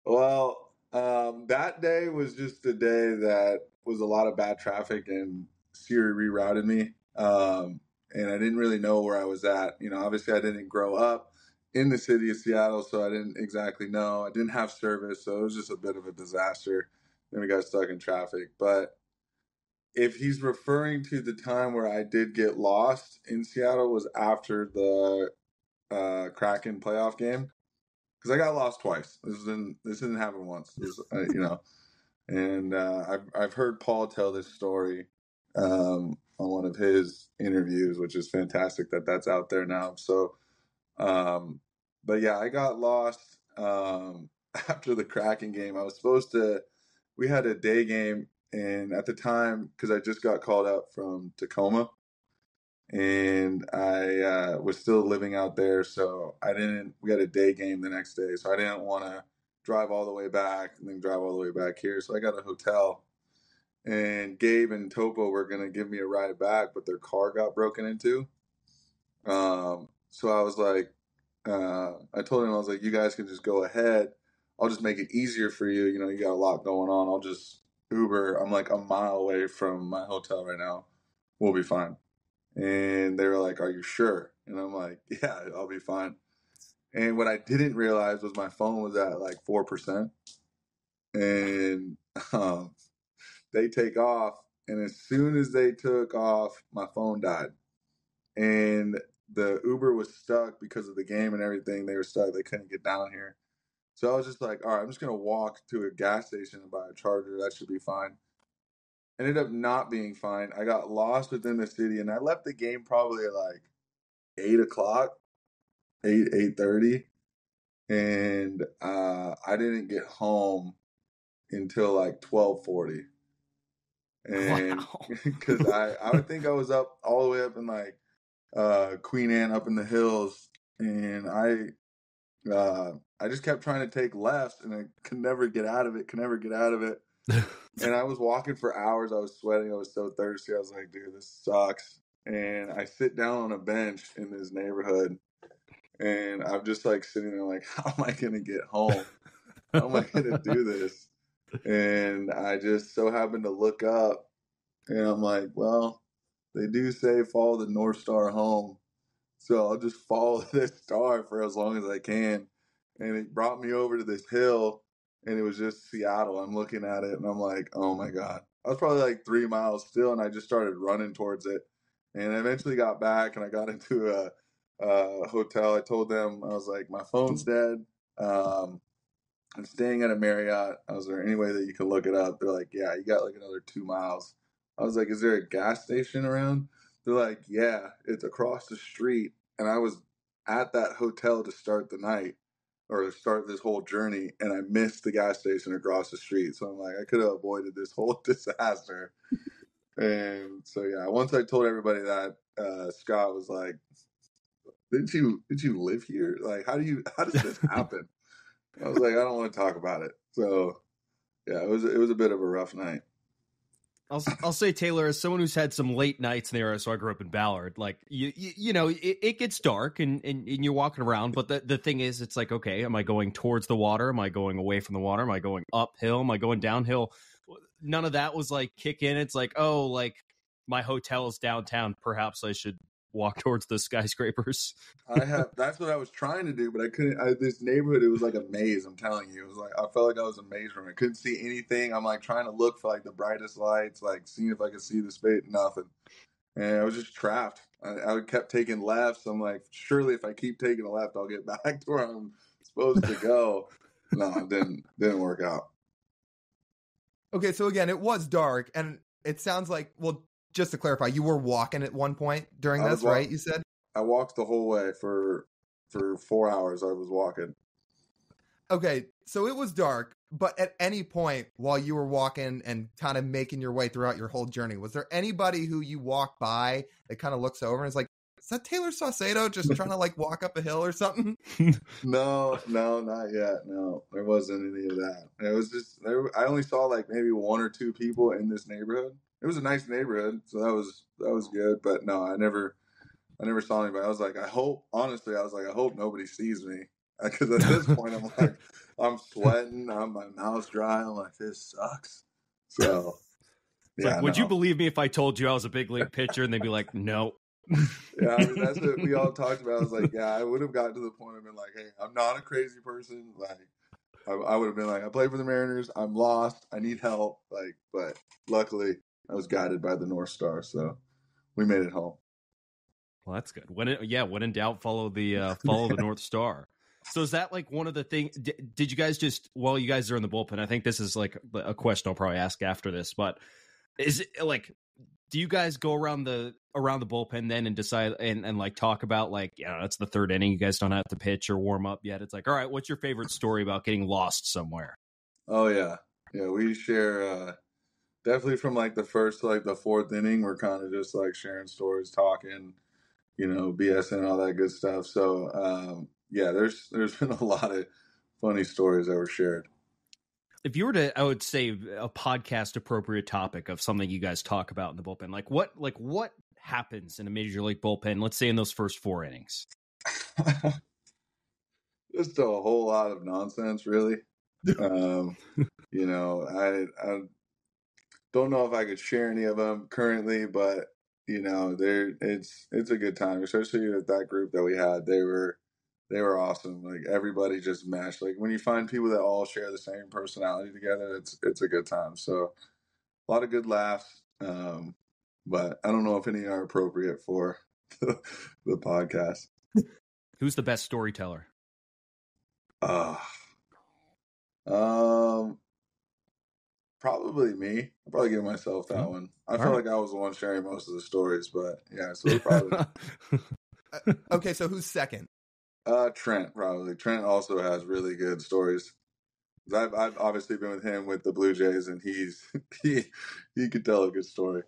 Well, um, that day was just a day that was a lot of bad traffic and Siri rerouted me. Um, and I didn't really know where I was at. You know, obviously I didn't grow up in the city of Seattle, so I didn't exactly know. I didn't have service. So it was just a bit of a disaster. Then we got stuck in traffic. But if he's referring to the time where I did get lost in Seattle was after the uh, Kraken playoff game, because I got lost twice. This didn't this didn't happen once, this, uh, you know. And uh, I've I've heard Paul tell this story um, on one of his interviews, which is fantastic that that's out there now. So, um, but yeah, I got lost um, after the Kraken game. I was supposed to. We had a day game. And at the time, because I just got called up from Tacoma and I uh, was still living out there. So I didn't, we had a day game the next day. So I didn't want to drive all the way back and then drive all the way back here. So I got a hotel and Gabe and Topo were going to give me a ride back, but their car got broken into. Um, so I was like, uh, I told him, I was like, "You guys can just go ahead. I'll just make it easier for you. You know, you got a lot going on. I'll just Uber. I'm like a mile away from my hotel right now. We'll be fine." And they were like, "Are you sure?" And I'm like, "Yeah, I'll be fine." And what I didn't realize was my phone was at like four percent. And um, they take off. And as soon as they took off, my phone died. And the Uber was stuck because of the game and everything. They were stuck. They couldn't get down here. So I was just like, all right, I'm just going to walk to a gas station and buy a charger. That should be fine. Ended up not being fine. I got lost within the city, and I left the game probably at like eight o'clock, eight, eight thirty. And uh, I didn't get home until like twelve forty. And because wow. I, I would think I was up all the way up in like uh, Queen Anne up in the hills. And I... Uh, I just kept trying to take lefts and I could never get out of it, could never get out of it. And I was walking for hours. I was sweating. I was so thirsty. I was like, dude, this sucks. And I sit down on a bench in this neighborhood and I'm just like sitting there like, how am I going to get home? How am I going to do this? And I just so happened to look up and I'm like, well, they do say follow the North Star home. So I'll just follow this star for as long as I can. And it brought me over to this hill, and it was just Seattle. I'm looking at it, and I'm like, oh, my God. I was probably like three miles still, and I just started running towards it. And I eventually got back, and I got into a, a hotel. I told them, I was like, my phone's dead. Um, I'm staying at a Marriott. I was like, any way that you can look it up? They're like, yeah, you got like another two miles. I was like, is there a gas station around? They're like, yeah, it's across the street. And I was at that hotel to start the night or to start this whole journey. And I missed the gas station across the street. So I'm like, I could have avoided this whole disaster. And so, yeah, once I told everybody that, uh, Scott was like, didn't you, did you live here? Like, how do you, how does this happen? I was like, I don't want to talk about it. So yeah, it was, it was a bit of a rough night. I'll I'll say, Taylor, as someone who's had some late nights in the area, so I grew up in Ballard, like, you you, you know, it, it gets dark and, and, and you're walking around. But the, the thing is, it's like, okay, am I going towards the water? Am I going away from the water? Am I going uphill? Am I going downhill? None of that was like kick in. It's like, oh, like my hotel is downtown. Perhaps I should walk towards the skyscrapers. I have, that's what I was trying to do, but I couldn't. I, this neighborhood, it was like a maze. I'm telling you, it was like, I felt like I was in a maze room. I couldn't see anything. I'm like trying to look for like the brightest lights, like seeing if I could see the space, nothing. And I was just trapped. I, I kept taking lefts. I'm like, surely if I keep taking a left, I'll get back to where I'm supposed to go. No, it didn't, didn't work out. Okay. So again, it was dark and it sounds like, well, just to clarify, you were walking at one point during this, walk- right? You said? I walked the whole way for for four hours. I was walking. Okay, so it was dark, but at any point while you were walking and kind of making your way throughout your whole journey, was there anybody who you walked by that kind of looks over and is like, is that Tayler Saucedo just trying to like walk up a hill or something? No, no, not yet. No, there wasn't any of that. It was just, there, I only saw like maybe one or two people in this neighborhood. It was a nice neighborhood, so that was that was good. But no, I never, I never saw anybody. I was like, I hope, honestly, I was like, I hope nobody sees me, because at this point, I'm like, I'm sweating, I'm my mouth's dry, I'm like, this sucks. So, yeah, like, would no. you believe me if I told you I was a big league pitcher? And they'd be like, no. Yeah, I mean, that's what we all talked about. I was like, yeah, I would have gotten to the point of being like, hey, I'm not a crazy person. Like, I, I would have been like, I played for the Mariners, I'm lost, I need help. Like, but luckily, I was guided by the North Star, so we made it home. Well, that's good. When it, yeah, when in doubt, follow the uh, follow the North Star. So is that like one of the things? D- did you guys just while you guys are in the bullpen? I think this is like a question I'll probably ask after this, but is it like, do you guys go around the around the bullpen then and decide and, and like talk about like, you know, that's the third inning, you guys don't have to pitch or warm up yet? It's like, all right, what's your favorite story about getting lost somewhere? Oh yeah, yeah, we share. Uh... Definitely from like the first to like the fourth inning, we're kind of just like sharing stories, talking, you know, BSing, all that good stuff. So um, yeah, there's there's been a lot of funny stories that were shared. If you were to, I would say a podcast appropriate topic of something you guys talk about in the bullpen, like what like what happens in a major league bullpen? Let's say in those first four innings, just a whole lot of nonsense, really. um, you know, I. I Don't know if I could share any of them currently, but you know, there it's it's a good time, especially with that group that we had. They were they were awesome. Like everybody just meshed. Like when you find people that all share the same personality together, it's it's a good time. So a lot of good laughs, um, but I don't know if any are appropriate for the, the podcast. Who's the best storyteller? Uh, um. Probably me. I'll probably give myself that one. I felt like I was the one sharing most of the stories, but yeah, so probably. uh, okay, so who's second? Uh, Trent, probably. Trent also has really good stories. I've, I've obviously been with him with the Blue Jays, and he's he he could tell a good story.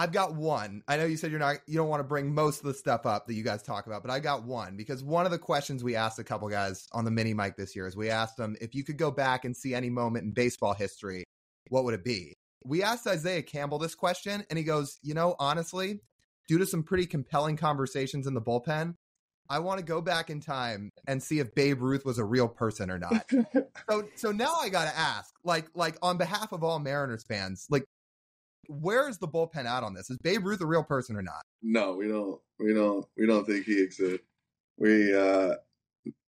I've got one. I know you said you're not, you don't want to bring most of the stuff up that you guys talk about, but I got one because one of the questions we asked a couple guys on the mini mic this year is we asked them, if you could go back and see any moment in baseball history, what would it be? We asked Isaiah Campbell this question and he goes, you know, honestly, due to some pretty compelling conversations in the bullpen, I want to go back in time and see if Babe Ruth was a real person or not. so, so now I got to ask, like, like on behalf of all Mariners fans, like, where is the bullpen out on this? Is Babe Ruth a real person or not? No, we don't. We don't. We don't think he exists. We, uh,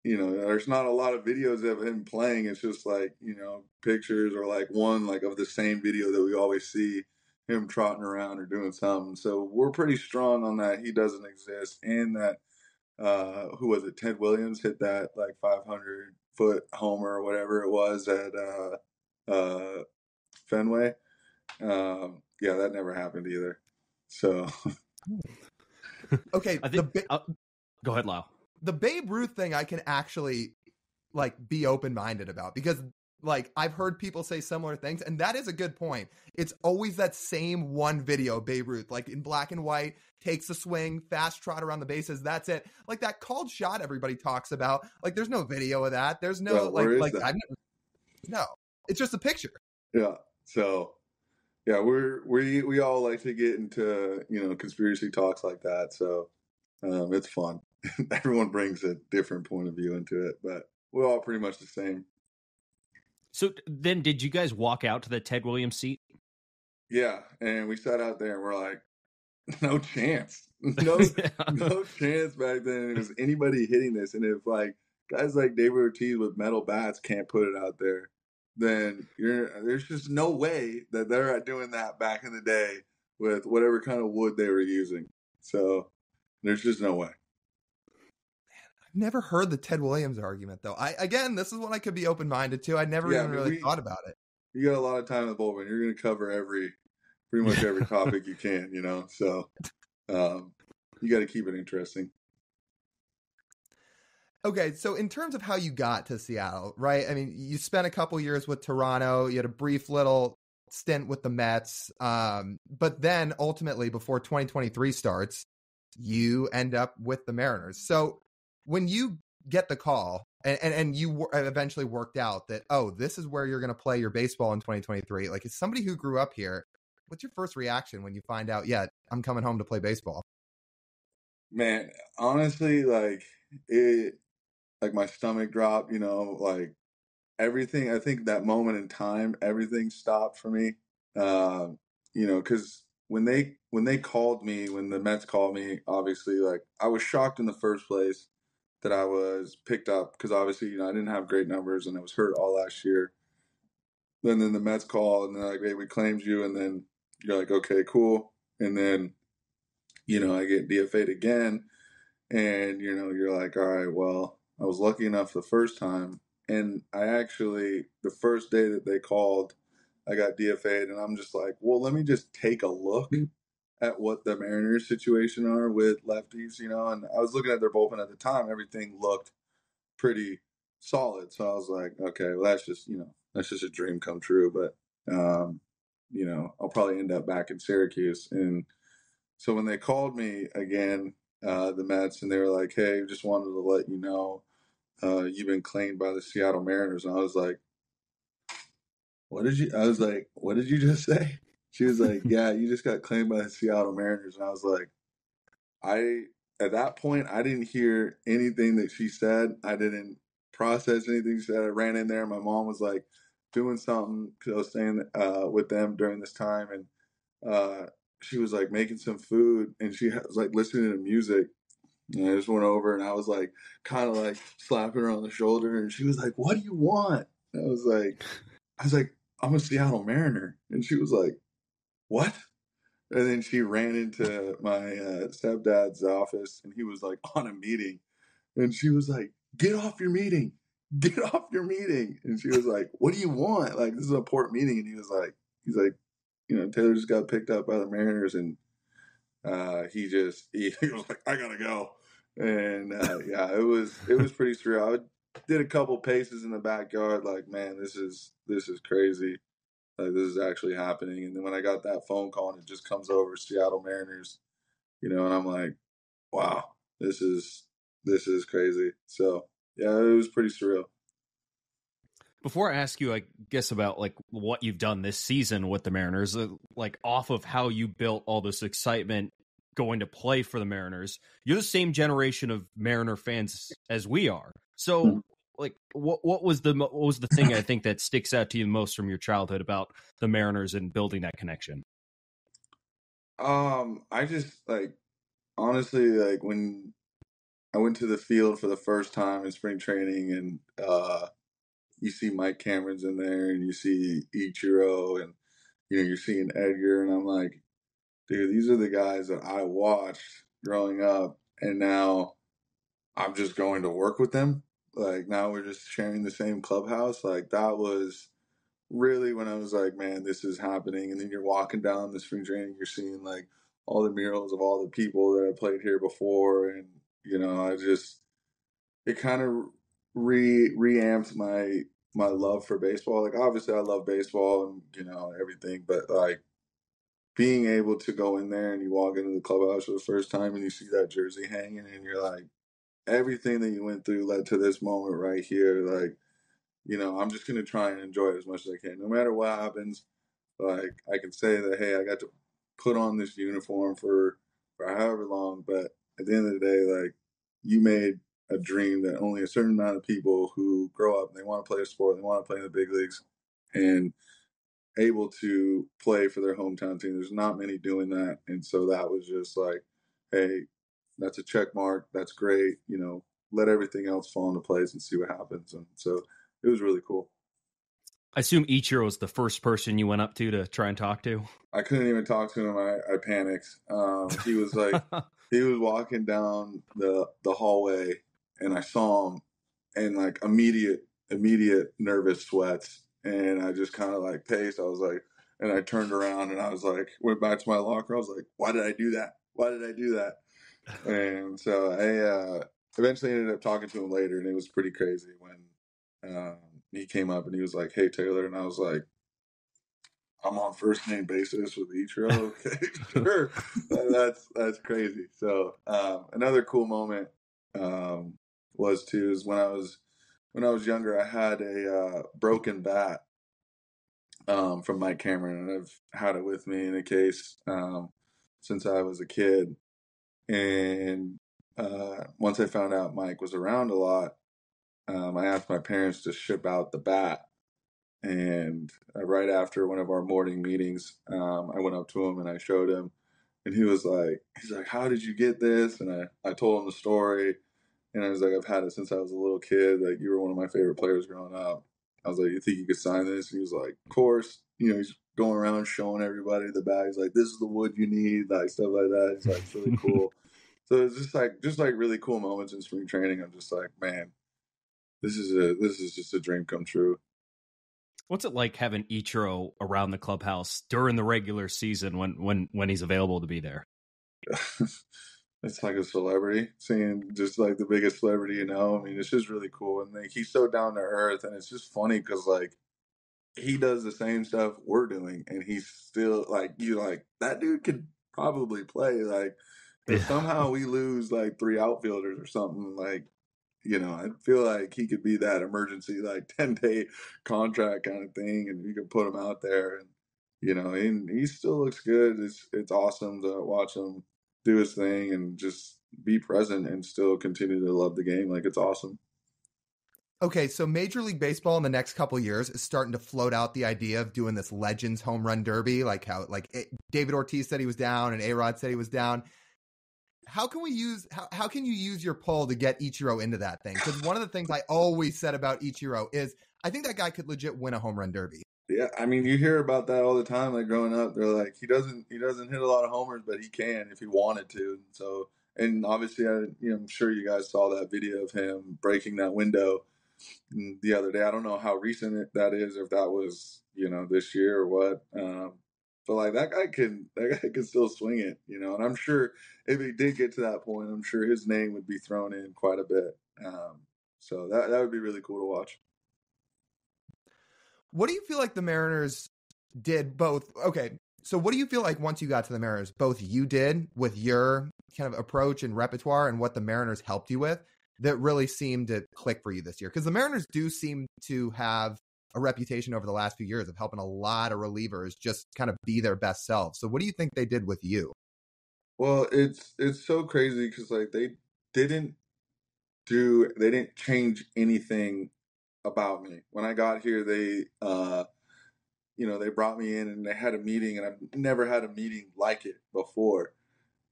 you know, there's not a lot of videos of him playing. It's just like, you know, pictures or like one like of the same video that we always see him trotting around or doing something. So we're pretty strong on that. He doesn't exist, and that uh, who was it? Ted Williams hit that like five hundred foot homer or whatever it was at uh, uh, Fenway. Um, yeah, that never happened either. So, okay. I think, the ba- go ahead, Lau. The Babe Ruth thing, I can actually like be open-minded about because like I've heard people say similar things, and that is a good point. It's always that same one video, Babe Ruth, like in black and white, takes a swing, fast trot around the bases. That's it. Like that called shot everybody talks about. Like there's no video of that. There's no well, like like I've never, no. It's just a picture. Yeah. So. yeah, we're we we all like to get into, you know, conspiracy talks like that. So um, it's fun. Everyone brings a different point of view into it, but we're all pretty much the same. So then, did you guys walk out to the Ted Williams seat? Yeah, and we sat out there and we're like, no chance, no no chance back then. It was anybody hitting this, and if like guys like David Ortiz with metal bats can't put it out there, then you're there's just no way that they're doing that back in the day with whatever kind of wood they were using. So there's just no way. Never heard the Ted Williams argument though. I again, this is what I could be open-minded to. I never yeah, even I mean, really we, thought about it. You got a lot of time in the bullpen. You're going to cover every, pretty much every topic you can, you know. So um, you got to keep it interesting. Okay, so in terms of how you got to Seattle, right? I mean, you spent a couple years with Toronto. You had a brief little stint with the Mets, um, but then ultimately, before twenty twenty-three starts, you end up with the Mariners. So when you get the call and, and, and you w- eventually worked out that, oh, this is where you're going to play your baseball in twenty twenty-three. Like, as somebody who grew up here, what's your first reaction when you find out, yeah, I'm coming home to play baseball? Man, honestly, like it, like my stomach dropped, you know, like everything. I think that moment in time, everything stopped for me. Uh, you know, cause when they, when they called me, when the Mets called me, obviously, like I was shocked in the first place that I was picked up because obviously, you know, I didn't have great numbers and I was hurt all last year. And then the Mets called and they're like, hey, we claimed you. And then you're like, okay, cool. And then, you know, I get D F A'd again. And, you know, you're like, all right, well, I was lucky enough the first time. And I actually, the first day that they called, I got D F A'd. And I'm just like, well, let me just take a look at what the Mariners situation are with lefties, you know, and I was looking at their bullpen at the time, everything looked pretty solid. So I was like, okay, well, that's just, you know, that's just a dream come true. But, um, you know, I'll probably end up back in Syracuse. And so when they called me again, uh, the Mets, and they were like, hey, just wanted to let you know, uh, you've been claimed by the Seattle Mariners. And I was like, what did you, I was like, what did you just say? She was like, yeah, you just got claimed by the Seattle Mariners. And I was like, I, at that point, I didn't hear anything that she said. I didn't process anything she said. I ran in there. My mom was like doing something because I was staying uh, with them during this time. And uh, she was like making some food and she was like listening to music. And I just went over and I was like, kind of like slapping her on the shoulder. And she was like, what do you want? And I was like, I was like, I'm a Seattle Mariner. And she was like, what? And then she ran into my uh, stepdad's office and he was like on a meeting and she was like, get off your meeting, get off your meeting. And she was like, what do you want? Like, this is an important meeting. And he was like, he's like, you know, Taylor just got picked up by the Mariners and uh, he just, he, he was like, I gotta go. And uh, yeah, it was, it was pretty surreal. I did a couple paces in the backyard. Like, man, this is, this is crazy. Like, this is actually happening. And then when I got that phone call and it just comes over Seattle Mariners, you know, and I'm like, wow, this is, this is crazy. So yeah, it was pretty surreal. Before I ask you, I guess, about like what you've done this season with the Mariners, like off of how you built all this excitement going to play for the Mariners, you're the same generation of Mariner fans as we are. So mm-hmm. Like what? What was the what was the thing I think that sticks out to you the most from your childhood about the Mariners and building that connection? Um, I just like honestly like when I went to the field for the first time in spring training, and uh, you see Mike Cameron's in there, and you see Ichiro, and you know you're seeing Edgar, and I'm like, dude, these are the guys that I watched growing up, and now I'm just going to work with them. Like, now we're just sharing the same clubhouse. Like, that was really when I was like, man, this is happening. And then you're walking down the spring training, you're seeing, like, all the murals of all the people that I played here before. And, you know, I just – it kind of re re-amped my, my love for baseball. Like, obviously, I love baseball and, you know, everything. But, like, being able to go in there and you walk into the clubhouse for the first time and you see that jersey hanging and you're like, everything that you went through led to this moment right here. Like, you know, I'm just going to try and enjoy it as much as I can. No matter what happens, Like, I can say that, hey, I got to put on this uniform for, for however long, but at the end of the day, like, you made a dream that only a certain amount of people who grow up and they want to play a sport, they want to play in the big leagues, and able to play for their hometown team. There's not many doing that, and so that was just like, hey, that's a check mark. That's great. You know, let everything else fall into place and see what happens. And so it was really cool. I assume Ichiro was the first person you went up to to try and talk to. I couldn't even talk to him. I, I panicked. Um, he was like, he was walking down the the hallway, and I saw him, and like immediate immediate nervous sweats. And I just kind of like paced. I was like, and I turned around and I was like, went back to my locker. I was like, why did I do that? Why did I do that? And so I uh, eventually ended up talking to him later, and it was pretty crazy when um, he came up and he was like, hey, Taylor. And I was like, I'm on first name basis with Ichiro. Okay, sure. that's, that's crazy. So um, another cool moment um, was too, is when I was, when I was younger, I had a uh, broken bat um, from Mike Cameron, and I've had it with me in a case um, since I was a kid. And uh, once I found out Mike was around a lot, um, I asked my parents to ship out the bat. And uh, right after one of our morning meetings, um, I went up to him and I showed him, and he was like, he's like, how did you get this? And I, I told him the story. And I was like, I've had it since I was a little kid. Like, you were one of my favorite players growing up. I was like, you think you could sign this? And he was like, of course. You know, he's going around showing everybody the bag. He's like, this is the wood you need, like stuff like that. It's like, it's really cool. So it's just like, just like really cool moments in spring training. I'm just like, man, this is a, this is just a dream come true. What's it like having Ichiro around the clubhouse during the regular season when, when, when he's available to be there? It's like a celebrity, seeing just like the biggest celebrity, you know. I mean, it's just really cool. And like, he's so down to earth, and it's just funny because like he does the same stuff we're doing, and he's still like, you like, that dude could probably play. Like, if yeah. somehow we lose like three outfielders or something, like, you know, I feel like he could be that emergency, like ten day contract kind of thing, and you could put him out there, and you know, and he still looks good. It's it's awesome to watch him do his thing and just be present and still continue to love the game. Like, it's awesome. Okay, so Major League Baseball in the next couple of years is starting to float out the idea of doing this Legends Home Run Derby, like how like it, David Ortiz said he was down and A-Rod said he was down. How can we use how, how can you use your pull to get Ichiro into that thing? Because one of the things I always said about Ichiro is I think that guy could legit win a home run derby. Yeah, I mean, you hear about that all the time. Like, growing up, they're like, he doesn't he doesn't hit a lot of homers, but he can if he wanted to. And so, and obviously, I, you know, I'm sure you guys saw that video of him breaking that window the other day. I don't know how recent that is, if that was, you know, this year or what. Um, but like, that guy can that guy can still swing it, you know. And I'm sure if he did get to that point, I'm sure his name would be thrown in quite a bit. Um, so that that would be really cool to watch. What do you feel like the Mariners did both? Okay, so what do you feel like once you got to the Mariners, both you did with your kind of approach and repertoire and what the Mariners helped you with that really seemed to click for you this year? Because the Mariners do seem to have a reputation over the last few years of helping a lot of relievers just kind of be their best selves. So what do you think they did with you? Well, it's it's so crazy because like they didn't do, they didn't change anything about me. When I got here, they uh you know, they brought me in and they had a meeting, and I've never had a meeting like it before.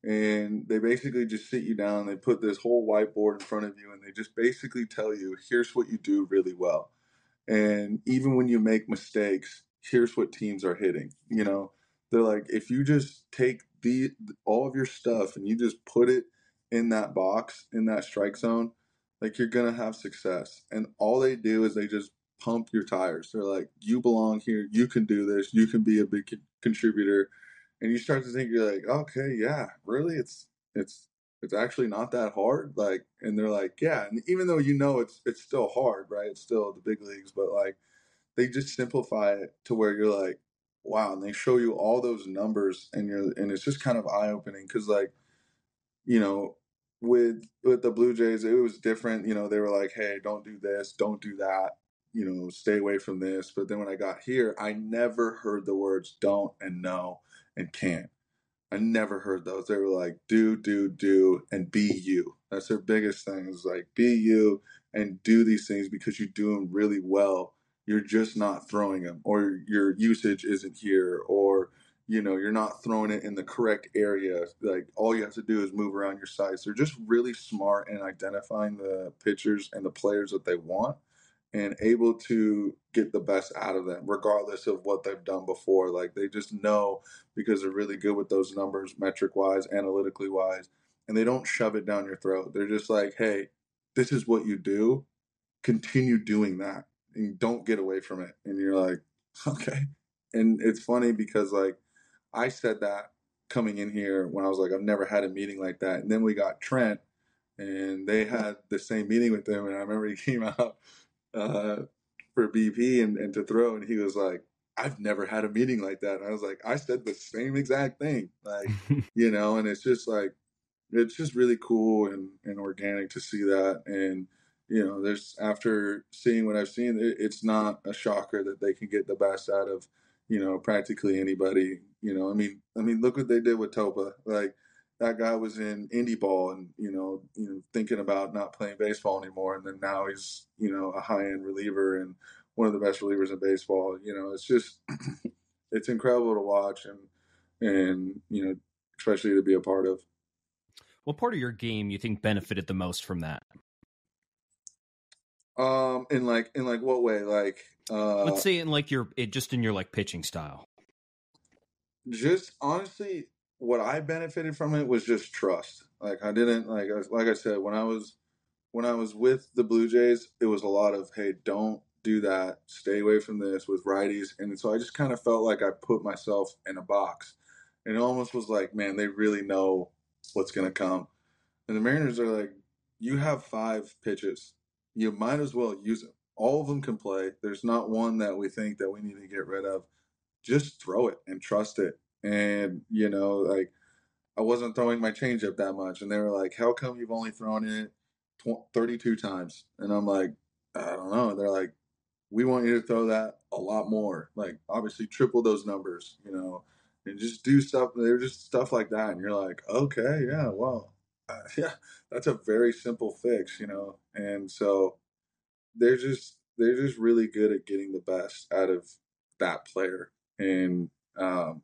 And they basically just sit you down, they put this whole whiteboard in front of you, and they just basically tell you, here's what you do really well, and even when you make mistakes, here's what teams are hitting. You know, they're like, if you just take the all of your stuff and you just put it in that box, in that strike zone, like, you're going to have success. And all they do is they just pump your tires. They're like, you belong here. You can do this. You can be a big co- contributor. And you start to think, you're like, okay, yeah, really? It's it's it's actually not that hard? Like, and they're like, yeah. And even though, you know, it's it's still hard, right? It's still the big leagues. But, like, they just simplify it to where you're like, wow. And they show you all those numbers, and you're and it's just kind of eye-opening because, like, you know, With with the Blue Jays, it was different. You know, they were like, hey, don't do this, don't do that. you know, stay away from this. But then when I got here, I never heard the words don't and no and can't. I never heard those. They were like, do, do, do, and be you. That's their biggest thing is like, be you and do these things because you do them really well. You're just not throwing them, or your usage isn't here, or, you know, you're not throwing it in the correct area. Like, all you have to do is move around your size. They're just really smart in identifying the pitchers and the players that they want and able to get the best out of them, regardless of what they've done before. Like, they just know because they're really good with those numbers, metric-wise, analytically-wise, and they don't shove it down your throat. They're just like, hey, this is what you do. Continue doing that. And don't get away from it. And you're like, okay. And it's funny because, like, I said that coming in here when I was like, I've never had a meeting like that. And then we got Trent, and they had the same meeting with him. And I remember he came out uh, for B P and, and to throw, and he was like, I've never had a meeting like that. And I was like, I said the same exact thing. Like, you know, and it's just like, it's just really cool and, and organic to see that. And, you know, there's after seeing what I've seen, it, it's not a shocker that they can get the best out of, you know, practically anybody. You know, I mean, I mean, look what they did with Topa. Like, that guy was in indie ball and, you know, you know, thinking about not playing baseball anymore. And then now he's, you know, a high end reliever and one of the best relievers in baseball. You know, it's just, it's incredible to watch and, and, you know, especially to be a part of. What part of your game you think benefited the most from that? Um, in like, in like what way? Like, uh, let's say in like your, it just in your like pitching style. Just honestly, what I benefited from it was just trust. Like I didn't, like, I, like I said, when I was, when I was with the Blue Jays, it was a lot of, hey, don't do that. Stay away from this with righties. And so I just kind of felt like I put myself in a box, and it almost was like, man, they really know what's going to come. And the Mariners are like, you have five pitches. You might as well use them. All of them can play. There's not one that we think that we need to get rid of. Just throw it and trust it. And, you know, like, I wasn't throwing my changeup that much. And they were like, how come you've only thrown it thirty-two times? And I'm like, I don't know. They're like, we want you to throw that a lot more. Like, obviously triple those numbers, you know, and just do stuff. They're just stuff like that. And you're like, okay, yeah, well. Uh, yeah, that's a very simple fix, you know. And so they're just they're just really good at getting the best out of that player. And um,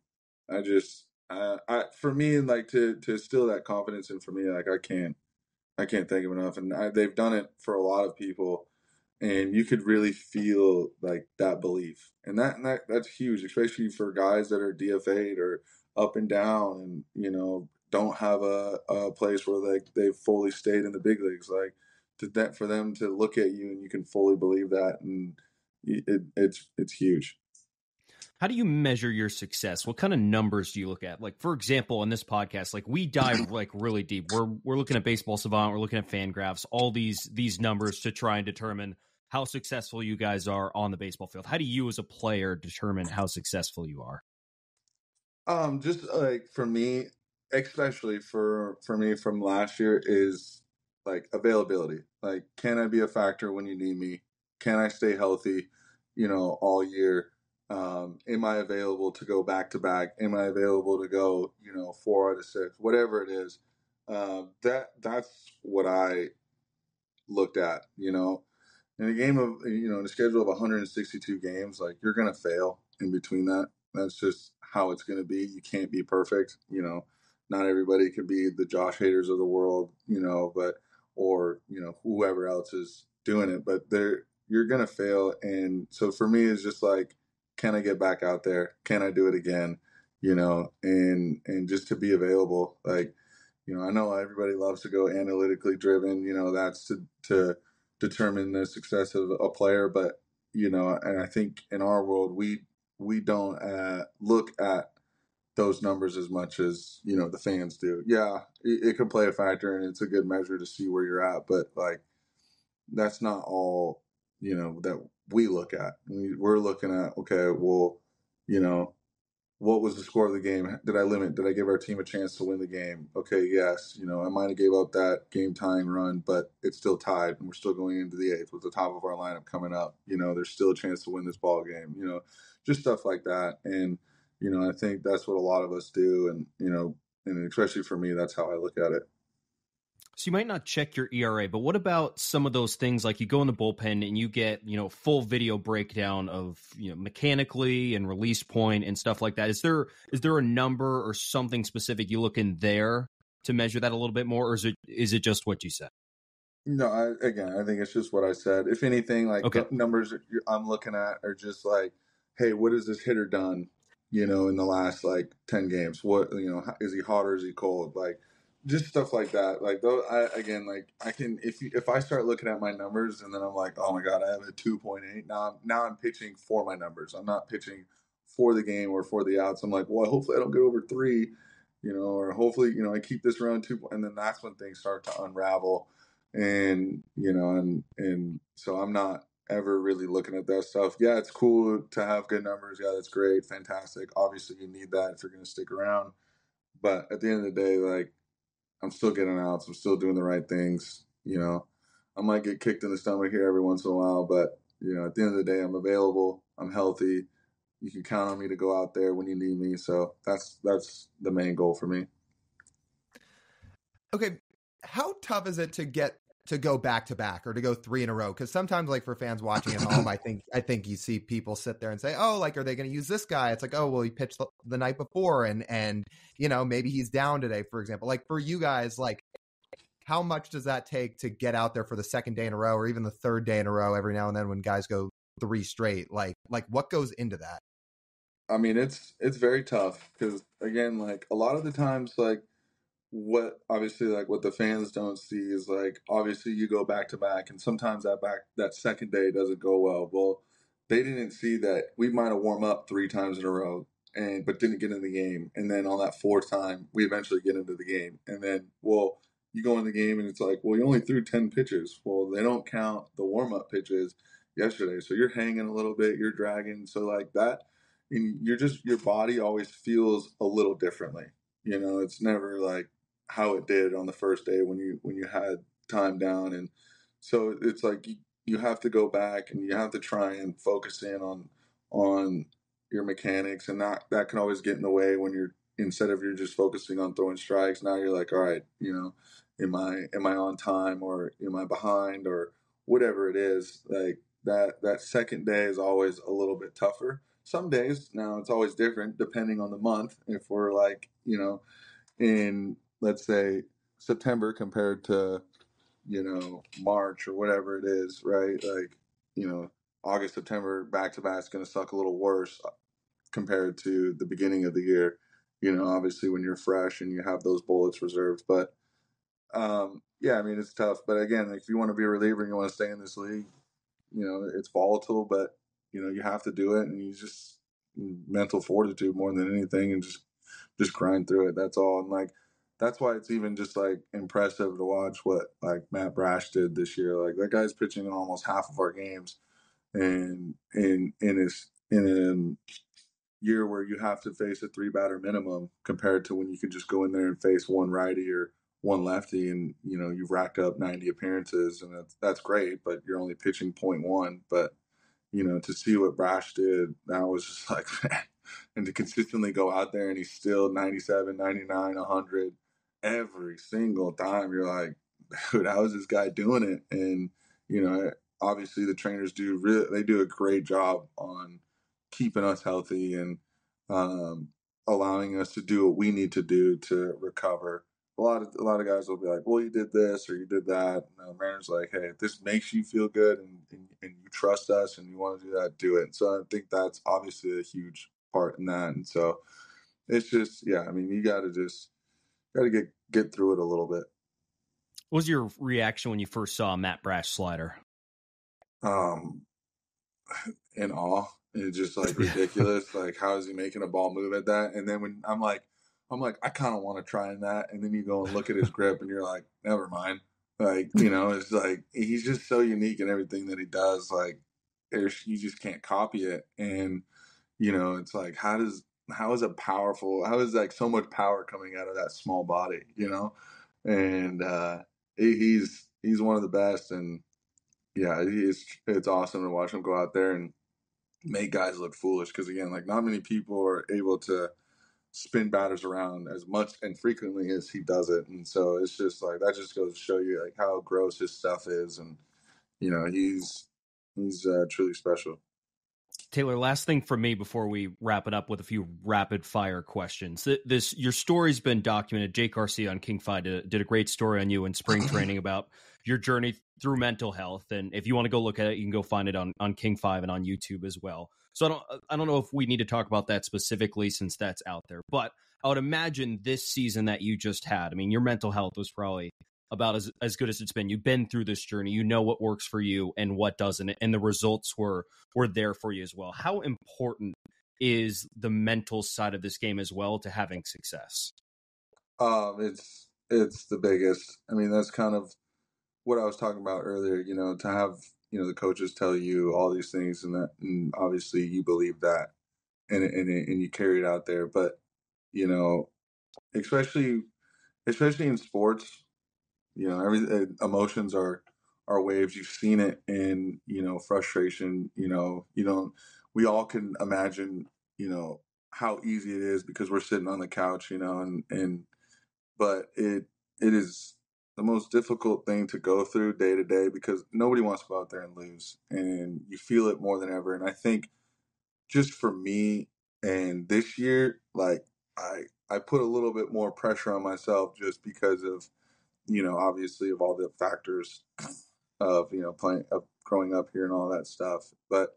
I just, I, I for me, like to to instill that confidence in for me, like I can't I can't thank them enough. And I, they've done it for a lot of people, and you could really feel like that belief, and that, and that that's huge, especially for guys that are D F A'd or up and down, and you know. Don't have a, a place where like they, they've fully stayed in the big leagues. Like to that, for them to look at you and you can fully believe that, and it, it's it's huge. How do you measure your success? What kind of numbers do you look at? Like, for example, on this podcast, like we dive like really deep. We're we're looking at Baseball Savant, we're looking at FanGraphs, all these these numbers to try and determine how successful you guys are on the baseball field. How do you, as a player, determine how successful you are? Um, just like for me. Especially for, for me from last year is like availability. Like, can I be a factor when you need me? Can I stay healthy, you know, all year? Um, am I available to go back to back? Am I available to go, you know, four out of six, whatever it is? Uh, that that's what I looked at, you know, in a game of, you know, in a schedule of one hundred sixty-two games, like you're going to fail in between that. That's just how it's going to be. You can't be perfect, you know. Not everybody could be the Josh Haters of the world, you know, but, or, you know, whoever else is doing it, but they're, you're going to fail. And so for me, it's just like, can I get back out there? Can I do it again? You know, and, and just to be available, like, you know, I know everybody loves to go analytically driven, you know, that's to, to determine the success of a player. But, you know, and I think in our world, we, we don't uh, look at those numbers as much as, you know, the fans do. Yeah, it, it can play a factor, and it's a good measure to see where you're at, but like, that's not all, you know, that we look at. We, we're looking at, okay, well, you know, what was the score of the game? Did I limit? Did I give our team a chance to win the game? Okay, yes. You know, I might have gave up that game-tying run, but it's still tied, and we're still going into the eighth with the top of our lineup coming up. You know, there's still a chance to win this ball game. You know, just stuff like that. And, you know, I think that's what a lot of us do. And, you know, and especially for me, that's how I look at it. So you might not check your E R A, but what about some of those things like you go in the bullpen and you get, you know, full video breakdown of, you know, mechanically and release point and stuff like that? Is there is there a number or something specific you look in there to measure that a little bit more? Or is it is it just what you said? No, I, again, I think it's just what I said. If anything, like okay. numbers I'm looking at are just like, hey, what has this hitter done, you know, in the last like ten games? What, you know, is he hot or is he cold? Like, just stuff like that. Like, though, I, again, like I can, if you, if I start looking at my numbers and then I'm like, oh my God, I have a two point eight. Now I'm, now I'm pitching for my numbers. I'm not pitching for the game or for the outs. I'm like, well, hopefully I don't get over three, you know, or hopefully, you know, I keep this round two. And then that's when things start to unravel. And, you know, and, and so I'm not ever really looking at that stuff. Yeah, it's cool to have good numbers. Yeah, that's great. Fantastic. Obviously you need that if you're going to stick around. But at the end of the day, like, I'm still getting outs. I'm still doing the right things. You know, I might get kicked in the stomach here every once in a while, but, you know, at the end of the day, I'm available. I'm healthy. You can count on me to go out there when you need me. So that's, that's the main goal for me. Okay. How tough is it to get, to go back to back or to go three in a row? Cause sometimes like for fans watching at home, I think, I think you see people sit there and say, oh, like, are they going to use this guy? It's like, oh, well, he pitched the, the night before and, and, you know, maybe he's down today, for example. Like for you guys, like how much does that take to get out there for the second day in a row or even the third day in a row every now and then when guys go three straight? Like, like what goes into that? I mean, it's, it's very tough. Cause again, like a lot of the times, like, what obviously like what the fans don't see is like obviously you go back to back and sometimes that back that second day doesn't go well. Well, they didn't see that we might have warmed up three times in a row and but didn't get in the game. And then on that fourth time we eventually get into the game. And then well, you go in the game and it's like, well, you only threw ten pitches. Well, they don't count the warm up pitches yesterday. So you're hanging a little bit, you're dragging. So like that and you're just your body always feels a little differently. You know, it's never like how it did on the first day when you when you had time down. And so it's like you, you have to go back and you have to try and focus in on on your mechanics and not that can always get in the way when you're instead of you're just focusing on throwing strikes. Now you're like, all right, you know, am I am I on time or am I behind or whatever it is. Like that that second day is always a little bit tougher. Some days now it's always different depending on the month. If we're like, you know, in let's say September compared to, you know, March or whatever it is, right? Like, you know, August, September, back-to-back is going to suck a little worse compared to the beginning of the year, you know, obviously when you're fresh and you have those bullets reserved. But, um, yeah, I mean, it's tough. But, again, like if you want to be a reliever and you want to stay in this league, you know, it's volatile, but, you know, you have to do it. And you just mental fortitude more than anything and just, just grind through it. That's all. And, like, that's why it's even just like impressive to watch what like Matt Brash did this year. Like that guy's pitching in almost half of our games, and in in his in a year where you have to face a three batter minimum compared to when you could just go in there and face one righty or one lefty, and you know you've racked up ninety appearances, and that's that's great, but you're only pitching point one. But you know to see what Brash did, that was just like, man, and to consistently go out there and he's still ninety-seven, ninety-nine, one hundred. Every single time you're like, dude, how is this guy doing it? And, you know, obviously the trainers do really, they do a great job on keeping us healthy and um, allowing us to do what we need to do to recover. A lot of, a lot of guys will be like, well, you did this or you did that. And the manager's like, hey, if this makes you feel good and, and, and you trust us and you want to do that, do it. So I think that's obviously a huge part in that. And so it's just, yeah, I mean, you got to just, Got to get, get through it a little bit. What was your reaction when you first saw Matt Brash slider? Um, in awe. It's just like ridiculous. Like, how is he making a ball move at that? And then when I'm like, I'm like, I kind of want to try that. And then you go and look at his grip and you're like, never mind. Like, you know, it's like, he's just so unique in everything that he does. Like, you just can't copy it. And, you know, it's like, how does, how is it powerful? How is like so much power coming out of that small body, you know? And uh, he's he's one of the best, and yeah, it's it's awesome to watch him go out there and make guys look foolish. Because again, like not many people are able to spin batters around as much and frequently as he does it, and so it's just like that just goes to show you like how gross his stuff is, and you know he's he's uh, truly special. Taylor, last thing for me before we wrap it up with a few rapid fire questions. This, your story's been documented. Jake Garcia on King Fi did, did a great story on you in spring training about your journey through mental health. And if you want to go look at it, you can go find it on, on King Fi and on YouTube as well. So I don't, I don't know if we need to talk about that specifically since that's out there, but I would imagine this season that you just had, I mean, your mental health was probably about as, as good as it's been. You've been through this journey. You know what works for you and what doesn't, and the results were were there for you as well. How important is the mental side of this game as well to having success? Um, it's it's the biggest. I mean, that's kind of what I was talking about earlier. You know, to have you know the coaches tell you all these things, and that, and obviously you believe that, and and and you carry it out there. But you know, especially especially in sports. You know, every emotions are, are waves. You've seen it in, you know, frustration, you know, you know, we all can imagine, you know, how easy it is because we're sitting on the couch, you know, and, and, but it, it is the most difficult thing to go through day to day because nobody wants to go out there and lose, and you feel it more than ever. And I think just for me and this year, like I, I put a little bit more pressure on myself just because of, you know, obviously of all the factors of, you know, playing up, growing up here and all that stuff. But,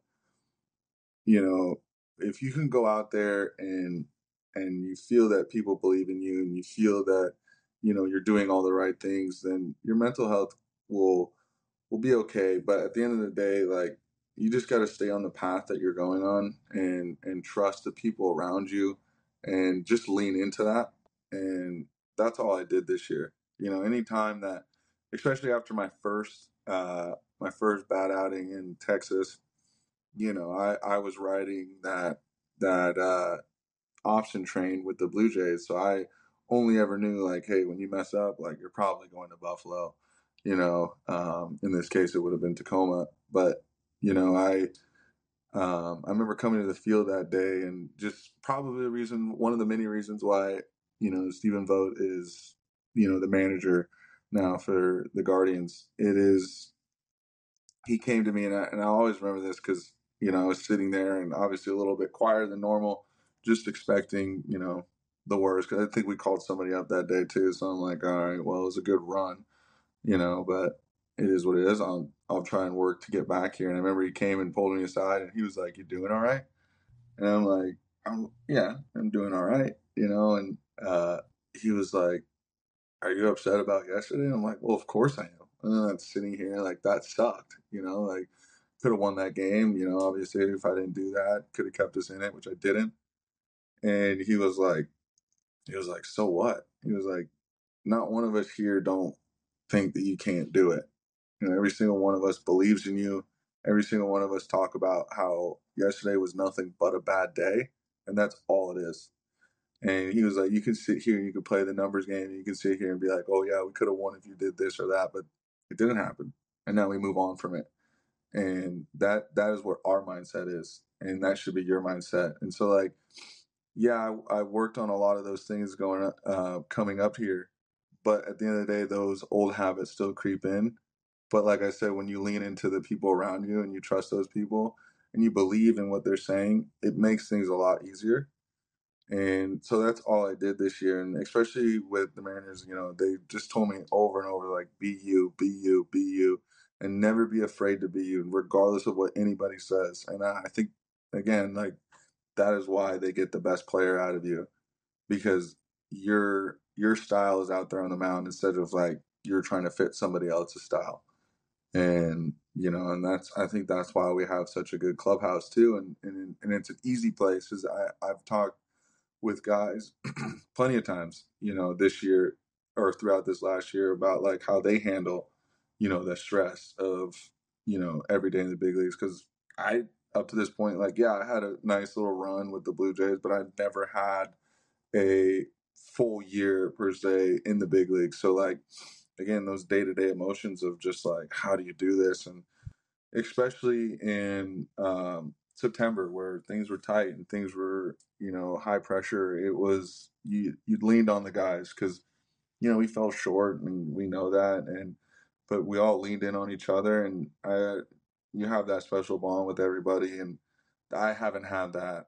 you know, if you can go out there and, and you feel that people believe in you and you feel that, you know, you're doing all the right things, then your mental health will, will be okay. But at the end of the day, like you just got to stay on the path that you're going on and, and trust the people around you and just lean into that. And that's all I did this year. You know, any time that, especially after my first uh, my first bat outing in Texas, you know, I, I was riding that that uh, option train with the Blue Jays, so I only ever knew like, hey, when you mess up, like you're probably going to Buffalo. You know, um, in this case, it would have been Tacoma, but you know, I um, I remember coming to the field that day, and just probably the reason, one of the many reasons why, you know, Stephen Vogt is, you know, the manager now for the Guardians, it is, he came to me and I, and I always remember this because, you know, I was sitting there and obviously a little bit quieter than normal, just expecting, you know, the worst. Cause I think we called somebody up that day too. So I'm like, all right, well, it was a good run, you know, but it is what it is. I'll, I'll try and work to get back here. And I remember he came and pulled me aside and he was like, you doing all right? And I'm like, I'm, yeah, I'm doing all right. You know? And uh, he was like, are you upset about yesterday? And I'm like, well, of course I am. And I'm sitting here like, that sucked, you know, like could have won that game. You know, obviously if I didn't do that, could have kept us in it, which I didn't. And he was like, he was like, so what? He was like, not one of us here don't think that you can't do it. You know, every single one of us believes in you. Every single one of us talk about how yesterday was nothing but a bad day. And that's all it is. And he was like, you can sit here and you can play the numbers game. And you can sit here and be like, oh, yeah, we could have won if you did this or that. But it didn't happen. And now we move on from it. And that that is what our mindset is. And that should be your mindset. And so, like, yeah, I, I worked on a lot of those things going uh, coming up here. But at the end of the day, those old habits still creep in. But like I said, when you lean into the people around you and you trust those people and you believe in what they're saying, it makes things a lot easier. And so that's all I did this year. And especially with the Mariners, you know, they just told me over and over, like, be you, be you, be you, and never be afraid to be you, regardless of what anybody says. And I think, again, like, that is why they get the best player out of you, because your your style is out there on the mound instead of, like, you're trying to fit somebody else's style. And, you know, and that's, I think that's why we have such a good clubhouse, too. And, and, and it's an easy place, because I've talked with guys plenty of times, you know, this year or throughout this last year about like how they handle, you know, the stress of, you know, every day in the big leagues. Cause I, up to this point, like, yeah, I had a nice little run with the Blue Jays, but I never had a full year per se in the big league. So, like, again, those day-to-day emotions of just like, how do you do this? And especially in um, September, where things were tight and things were, you know, high pressure, it was, you, you leaned on the guys because, you know, we fell short and we know that. And, but we all leaned in on each other, and I, you have that special bond with everybody. And I haven't had that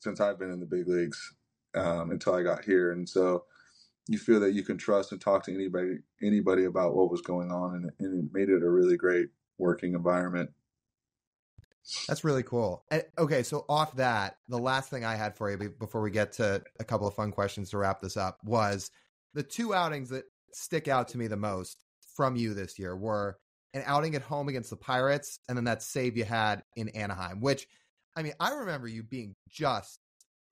since I've been in the big leagues um, until I got here. And so you feel that you can trust and talk to anybody, anybody about what was going on, and, and it made it a really great working environment. That's really cool. And, okay. So off that, the last thing I had for you before we get to a couple of fun questions to wrap this up was the two outings that stick out to me the most from you this year were an outing at home against the Pirates, and then that save you had in Anaheim, which, I mean, I remember you being just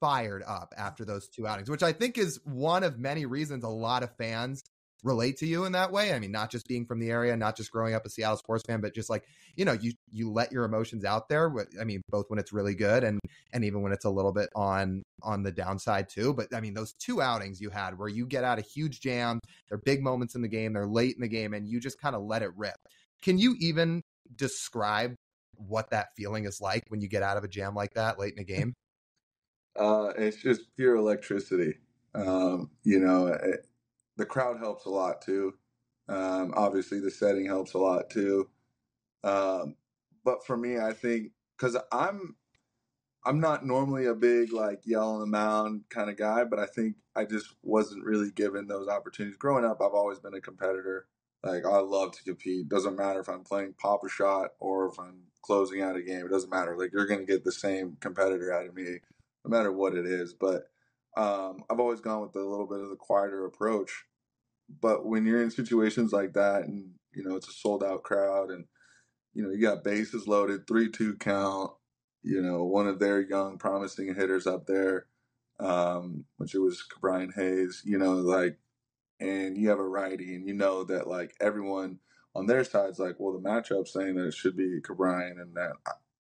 fired up after those two outings, which I think is one of many reasons a lot of fans relate to you in that way. I mean, not just being from the area, not just growing up a Seattle sports fan, but just like, you know, you, you let your emotions out there. I mean, both when it's really good and, and even when it's a little bit on, on the downside too. But I mean, those two outings you had where you get out of huge jams, they're big moments in the game, they're late in the game, and you just kind of let it rip. Can you even describe what that feeling is like when you get out of a jam like that late in a game? Uh, it's just pure electricity. Um, you know, it, the crowd helps a lot too. Um, obviously the setting helps a lot too. Um, but for me, I think, cause I'm, I'm not normally a big like yell on the mound kind of guy, but I think I just wasn't really given those opportunities growing up. I've always been a competitor. Like, I love to compete. Doesn't matter if I'm playing pop a shot or if I'm closing out a game, it doesn't matter. Like, you're going to get the same competitor out of me no matter what it is. But, um, I've always gone with a little bit of the quieter approach. But when you're in situations like that and, you know, it's a sold out crowd and, you know, you got bases loaded, three, two count, you know, one of their young promising hitters up there, um, which it was Brian Hayes, you know, like, and you have a righty, and you know that, like, everyone on their side's like, well, the matchup's saying that it should be Cabrine, and that,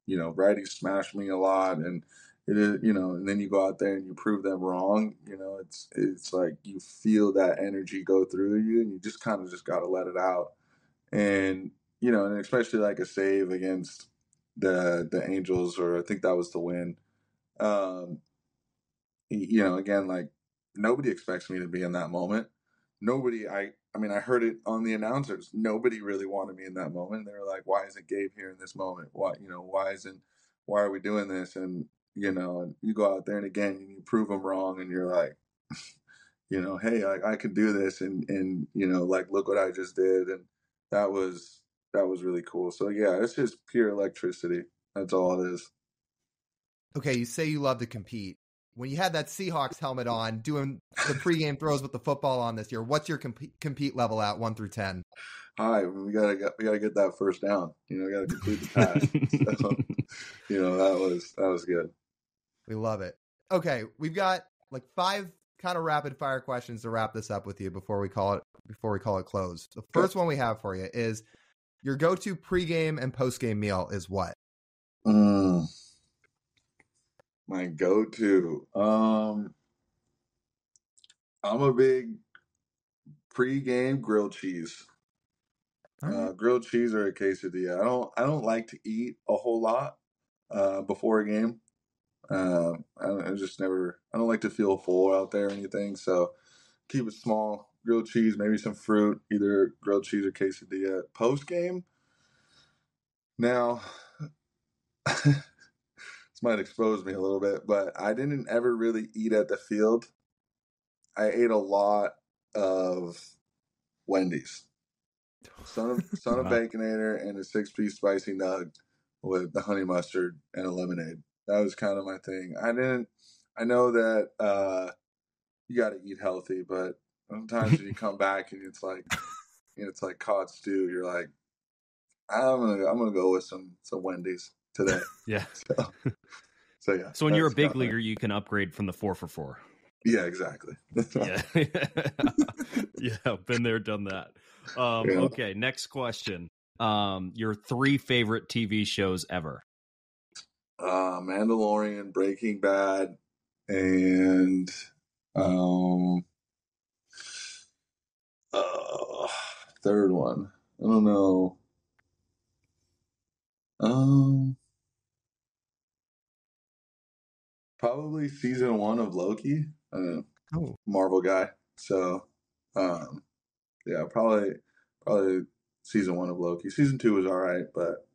you know, righties smash me a lot, and it is, you know, and then you go out there and you prove them wrong. You know, it's it's like you feel that energy go through you, and you just kind of just got to let it out. And, you know, and especially like a save against the the Angels, or I think that was the win. Um, you know, again, like, nobody expects me to be in that moment. Nobody, I I mean, I heard it on the announcers. Nobody really wanted me in that moment. They were like, why isn't Gabe here in this moment? Why, you know, why isn't, why are we doing this? And, you know, and you go out there and again, you prove them wrong, and you're like, you know, hey, like, I could do this. And, and, you know, like, look what I just did. And that was, that was really cool. So yeah, it's just pure electricity. That's all it is. Okay. You say you love to compete. When you had that Seahawks helmet on, doing the pregame throws with the football on this year, what's your comp- compete level at one through ten? All right, we gotta get, we gotta get that first down. You know, we gotta complete the pass. So, you know, that was that was good. We love it. Okay, we've got like five kind of rapid fire questions to wrap this up with you before we call it before we call it closed. The first one we have for you is your go-to pregame and postgame meal is what? Mm. My go-to. Um, I'm a big pre-game grilled cheese. Right. Uh, grilled cheese or a quesadilla. I don't. I don't like to eat a whole lot uh, before a game. Uh, I, I just never. I don't like to feel full out there or anything. So keep it small. Grilled cheese, maybe some fruit. Either grilled cheese or quesadilla. Post-game. Now. Might expose me a little bit, but I didn't ever really eat at the field. I ate a lot of Wendy's. Son of son of Baconator and a six-piece spicy nug with the honey mustard and a lemonade. That was kind of my thing. I didn't. I know that uh, you got to eat healthy, but sometimes when you come back and it's like, you know, it's like cod stew, you're like, I'm gonna I'm gonna go with some some Wendy's today. Yeah. So, so yeah. So when you're a big leaguer, you can upgrade from the four for four. Yeah, exactly. Yeah. Yeah. Been there, done that. Um, yeah. Okay. Next question. Um, your three favorite T V shows ever. uh, Mandalorian, Breaking Bad, and um, uh, third one. I don't know. Um, probably season one of Loki. I don't know. Oh. Marvel guy. So, um, yeah, probably, probably season one of Loki. Season two was all right, but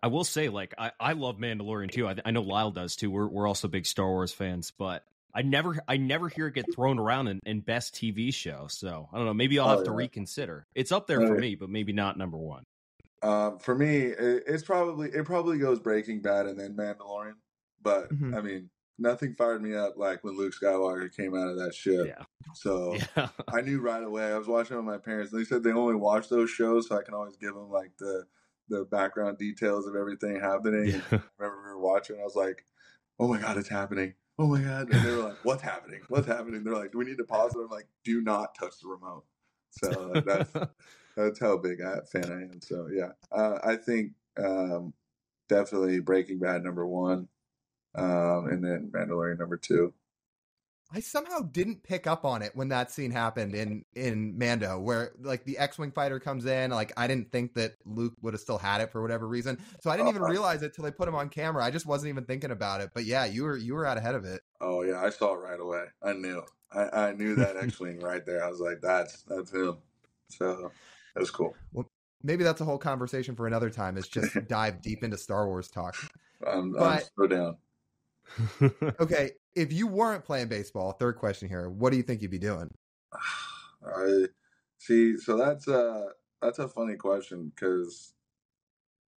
I will say, like, I, I love Mandalorian too. I, I know Lyle does too. We're we're also big Star Wars fans, but I never I never hear it get thrown around in, in best T V show. So I don't know. Maybe I'll have oh, yeah. to reconsider. It's up there all for right. me, but maybe not number one. Um, for me, it, it's probably it probably goes Breaking Bad and then Mandalorian. But mm-hmm. I mean, nothing fired me up like when Luke Skywalker came out of that ship. Yeah. So yeah. I knew right away. I was watching it with my parents. They said they only watch those shows, so I can always give them like the the background details of everything happening. Yeah. I remember we were watching. I was like, "Oh my god, it's happening! Oh my god!" And they were like, "What's happening? What's happening?" They're like, "Do we need to pause it?" I'm like, "Do not touch the remote." So like, that's that's how big a fan I am. So yeah, uh, I think um, definitely Breaking Bad number one. Um, and then Mandalorian number two. I somehow didn't pick up on it when that scene happened in, in Mando, where like the X-Wing fighter comes in. Like I didn't think that Luke would have still had it for whatever reason. So I didn't oh, even realize it till they put him on camera. I just wasn't even thinking about it, but yeah, you were, you were out ahead of it. Oh yeah. I saw it right away. I knew, I, I knew that X-Wing right there. I was like, that's, that's him. So that was cool. Well, maybe that's a whole conversation for another time. Is just dive deep into Star Wars talk. I'm, but, I'm so down. Okay, if you weren't playing baseball, third question here, what do you think you'd be doing? I see. So that's a that's a funny question because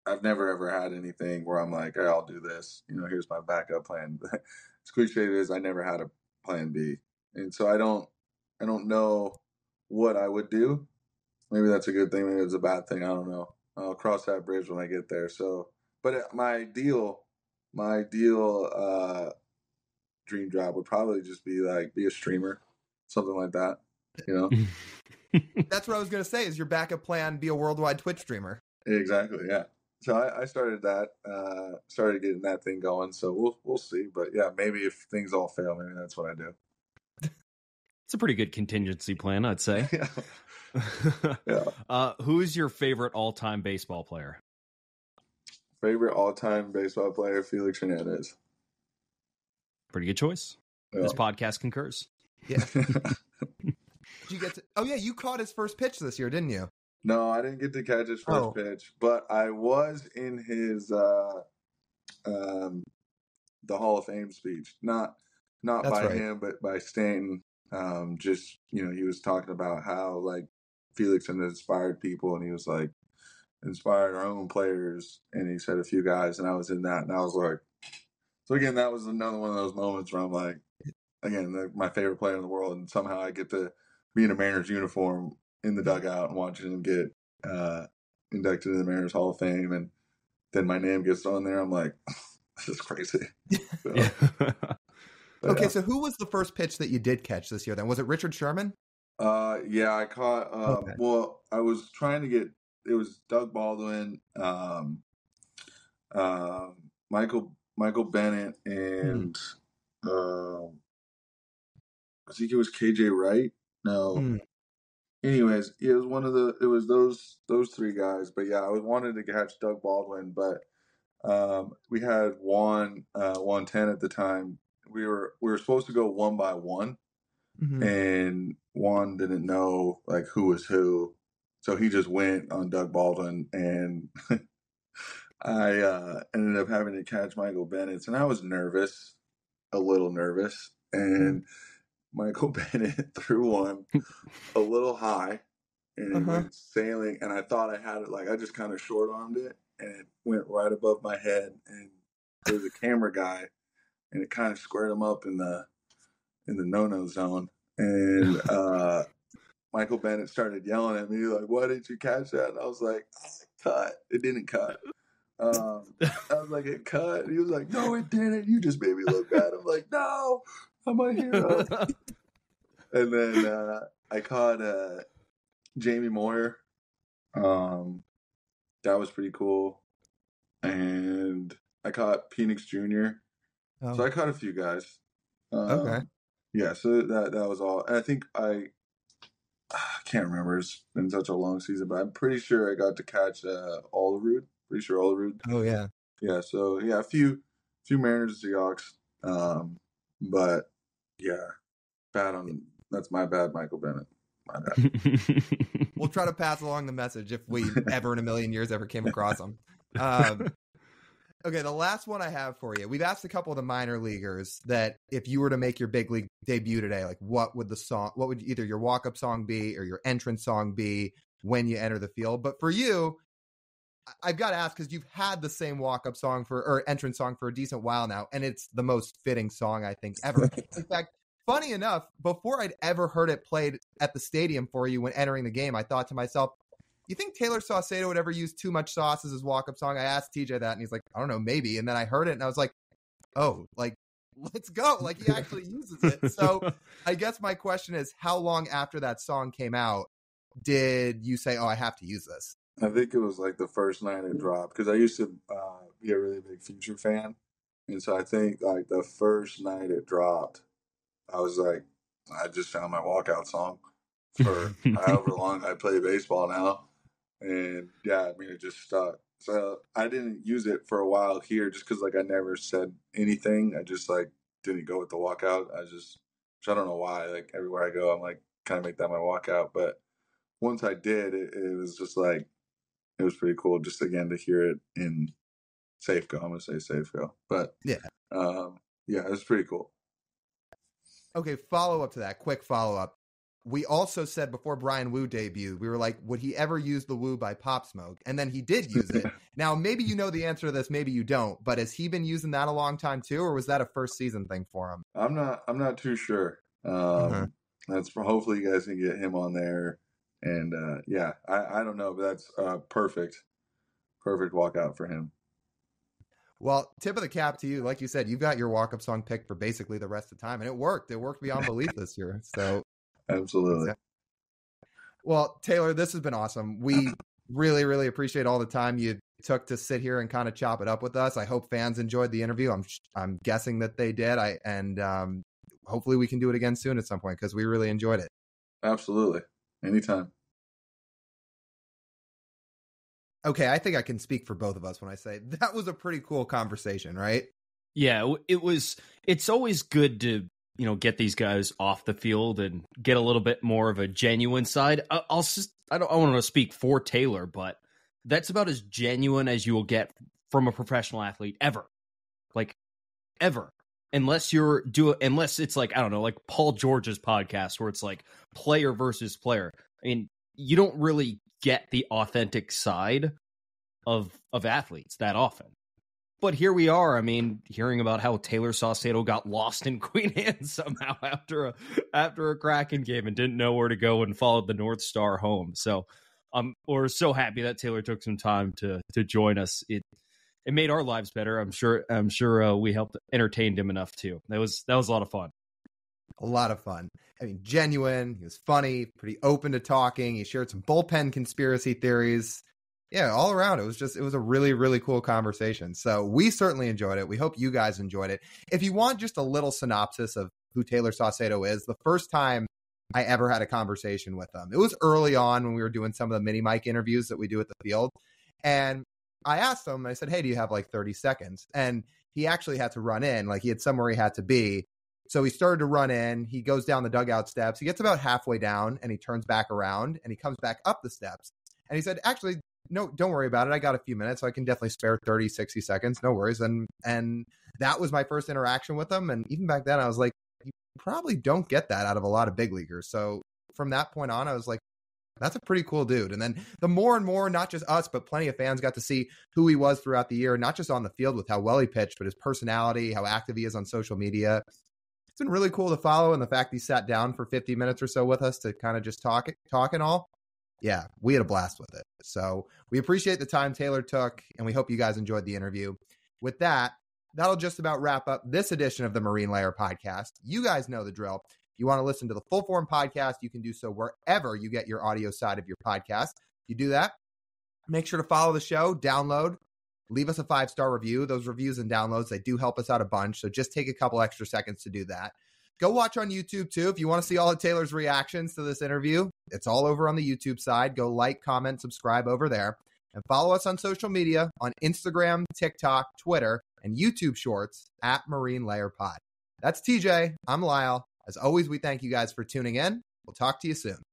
I've never ever had anything where I'm like, hey, I'll do this. You know, here's my backup plan. As cliche it is, I never had a plan B, and so I don't I don't know what I would do. Maybe that's a good thing. Maybe it's a bad thing. I don't know. I'll cross that bridge when I get there. So, but my ideal. My ideal uh, dream job would probably just be like be a streamer, something like that. You know, that's what I was gonna say. Is your backup plan be a worldwide Twitch streamer? Exactly. Yeah. So I, I started that, uh, started getting that thing going. So we'll we'll see. But yeah, maybe if things all fail, maybe that's what I do. It's a pretty good contingency plan, I'd say. Yeah. Yeah. Uh, who's your favorite all-time baseball player? Favorite all-time baseball player, Felix Hernandez. Pretty good choice. Yeah. This podcast concurs. Yeah. You get to, oh, yeah, you caught his first pitch this year, didn't you? No, I didn't get to catch his first oh. pitch, but I was in his uh, um, the Hall of Fame speech. Not not That's by right. him, but by Stanton. Um, just, you know, he was talking about how, like, Felix had inspired people, and he was like, inspired our own players, and he said a few guys, and I was in that, and I was like, so again, that was another one of those moments where I'm like, again, the, my favorite player in the world, and somehow I get to be in a Mariners uniform in the dugout and watching him get uh, inducted into the Mariners Hall of Fame, and then my name gets on there. I'm like, this is crazy. So, yeah. Okay, yeah. So who was the first pitch that you did catch this year then? Was it Richard Sherman? Uh, yeah, I caught, uh, okay. well, I was trying to get It was Doug Baldwin, um, uh, Michael Michael Bennett, and mm. um, I think it was K J Wright. No, mm. anyways, it was one of the it was those those three guys. But yeah, I wanted to catch Doug Baldwin, but um, we had Juan uh, Juan Tan at the time. We were we were supposed to go one by one, mm-hmm. and Juan didn't know like who was who. So he just went on Doug Baldwin, and I uh, ended up having to catch Michael Bennett. And I was nervous, a little nervous. And Michael Bennett threw one a little high, and uh-huh. it went sailing. And I thought I had it, like I just kind of short-armed it, and it went right above my head. And there was a camera guy, and it kind of squared him up in the in the no-no zone. And uh Michael Bennett started yelling at me, like, why didn't you catch that? And I was like, it cut. It didn't cut. Um, I was like, it cut. And he was like, no, it didn't. You just made me look bad. I'm like, no, I'm a hero. And then uh, I caught uh, Jamie Moyer. Um, that was pretty cool. And I caught Penix Junior Oh. So I caught a few guys. Um, okay. Yeah, so that that was all. And I think I, I can't remember. It's been such a long season, but I'm pretty sure I got to catch uh, Olerud. Pretty sure Olerud. Oh, yeah. Yeah, so, yeah, a few few Mariners, Seahawks. Um, but, yeah, bad on that's my bad, Michael Bennett. My bad. We'll try to pass along the message if we ever in a million years ever came across them. Um, okay, the last one I have for you. We've asked a couple of the minor leaguers that if you were to make your big league debut today, like what would the song, what would either your walk-up song be or your entrance song be when you enter the field? But for you, I've got to ask because you've had the same walk-up song for or entrance song for a decent while now, and it's the most fitting song I think ever. In fact, funny enough, before I'd ever heard it played at the stadium for you when entering the game, I thought to myself, you think Tayler Saucedo would ever use Too Much Sauce as his walk-up song? I asked T J that, and he's like, I don't know, maybe. And then I heard it, and I was like, oh, like, let's go. Like, he actually uses it. So I guess my question is, how long after that song came out did you say, oh, I have to use this? I think it was, like, the first night it dropped, because I used to uh, be a really big Future fan. And so I think, like, the first night it dropped, I was like, I just found my walkout song for however long I play baseball now. And yeah, I mean, it just stuck. So I didn't use it for a while here just because, like, I never said anything. I just, like, didn't go with the walkout. I just, which I don't know why. Like, everywhere I go, I'm like, kind of make that my walkout. But once I did, it, it was just like, it was pretty cool just, again, to hear it in Safeco. I'm going to say Safeco. But yeah, um, yeah, it was pretty cool. Okay, follow up to that, quick follow up. We also said before Brian Wu debuted, we were like, would he ever use the Wu by Pop Smoke? And then he did use it. Now, maybe you know the answer to this, maybe you don't, but has he been using that a long time too, or was that a first season thing for him? I'm not I'm not too sure. Um, mm-hmm. That's for, hopefully you guys can get him on there. And uh, yeah, I, I don't know, but that's uh, perfect. Perfect walkout for him. Well, tip of the cap to you. Like you said, you got your walk-up song picked for basically the rest of the time, and it worked. It worked beyond belief this year. So, absolutely. Well, Tayler, this has been awesome. We really, really appreciate all the time you took to sit here and kind of chop it up with us. I hope fans enjoyed the interview. I'm, I'm guessing that they did. I and um, hopefully we can do it again soon at some point because we really enjoyed it. Absolutely, anytime. Okay, I think I can speak for both of us when I say that was a pretty cool conversation, right? Yeah, it was. It's always good to, you know, get these guys off the field and get a little bit more of a genuine side. I'll just, I don't I want to speak for Tayler, but that's about as genuine as you will get from a professional athlete ever, like ever, unless you're do unless it's like, I don't know, like Paul George's podcast where it's like player versus player. I mean, you don't really get the authentic side of of athletes that often. But here we are, I mean, hearing about how Tayler Saucedo got lost in Queen Anne somehow after a after a Kraken game and didn't know where to go and followed the North Star home. So um, we're so happy that Tayler took some time to to join us. It it made our lives better. I'm sure I'm sure uh, we helped entertain him enough too. That was that was a lot of fun. A lot of fun. I mean, genuine. He was funny, pretty open to talking. He shared some bullpen conspiracy theories. Yeah, all around. It was just, it was a really, really cool conversation. So we certainly enjoyed it. We hope you guys enjoyed it. If you want just a little synopsis of who Tayler Saucedo is, the first time I ever had a conversation with him, it was early on when we were doing some of the mini mic interviews that we do at the field. And I asked him, I said, hey, do you have like thirty seconds? And he actually had to run in, like he had somewhere he had to be. So he started to run in, he goes down the dugout steps, he gets about halfway down and he turns back around and he comes back up the steps. And he said, actually, no, don't worry about it. I got a few minutes, so I can definitely spare thirty, sixty seconds. No worries. And and that was my first interaction with him. And even back then I was like, you probably don't get that out of a lot of big leaguers. So from that point on, I was like, that's a pretty cool dude. And then the more and more, not just us, but plenty of fans got to see who he was throughout the year, not just on the field with how well he pitched, but his personality, how active he is on social media. It's been really cool to follow, and the fact he sat down for fifty minutes or so with us to kind of just talk talk and all. Yeah, we had a blast with it. So we appreciate the time Tayler took, and we hope you guys enjoyed the interview. With that, that'll just about wrap up this edition of the Marine Layer Podcast. You guys know the drill. If you want to listen to the full form podcast, you can do so wherever you get your audio side of your podcast. You do that. Make sure to follow the show, download, leave us a five-star review. Those reviews and downloads, they do help us out a bunch. So just take a couple extra seconds to do that. Go watch on YouTube too. If you want to see all of Taylor's reactions to this interview, it's all over on the YouTube side. Go like, comment, subscribe over there. And follow us on social media on Instagram, TikTok, Twitter, and YouTube Shorts at Marine Layer Pod. That's T J. I'm Lyle. As always, we thank you guys for tuning in. We'll talk to you soon.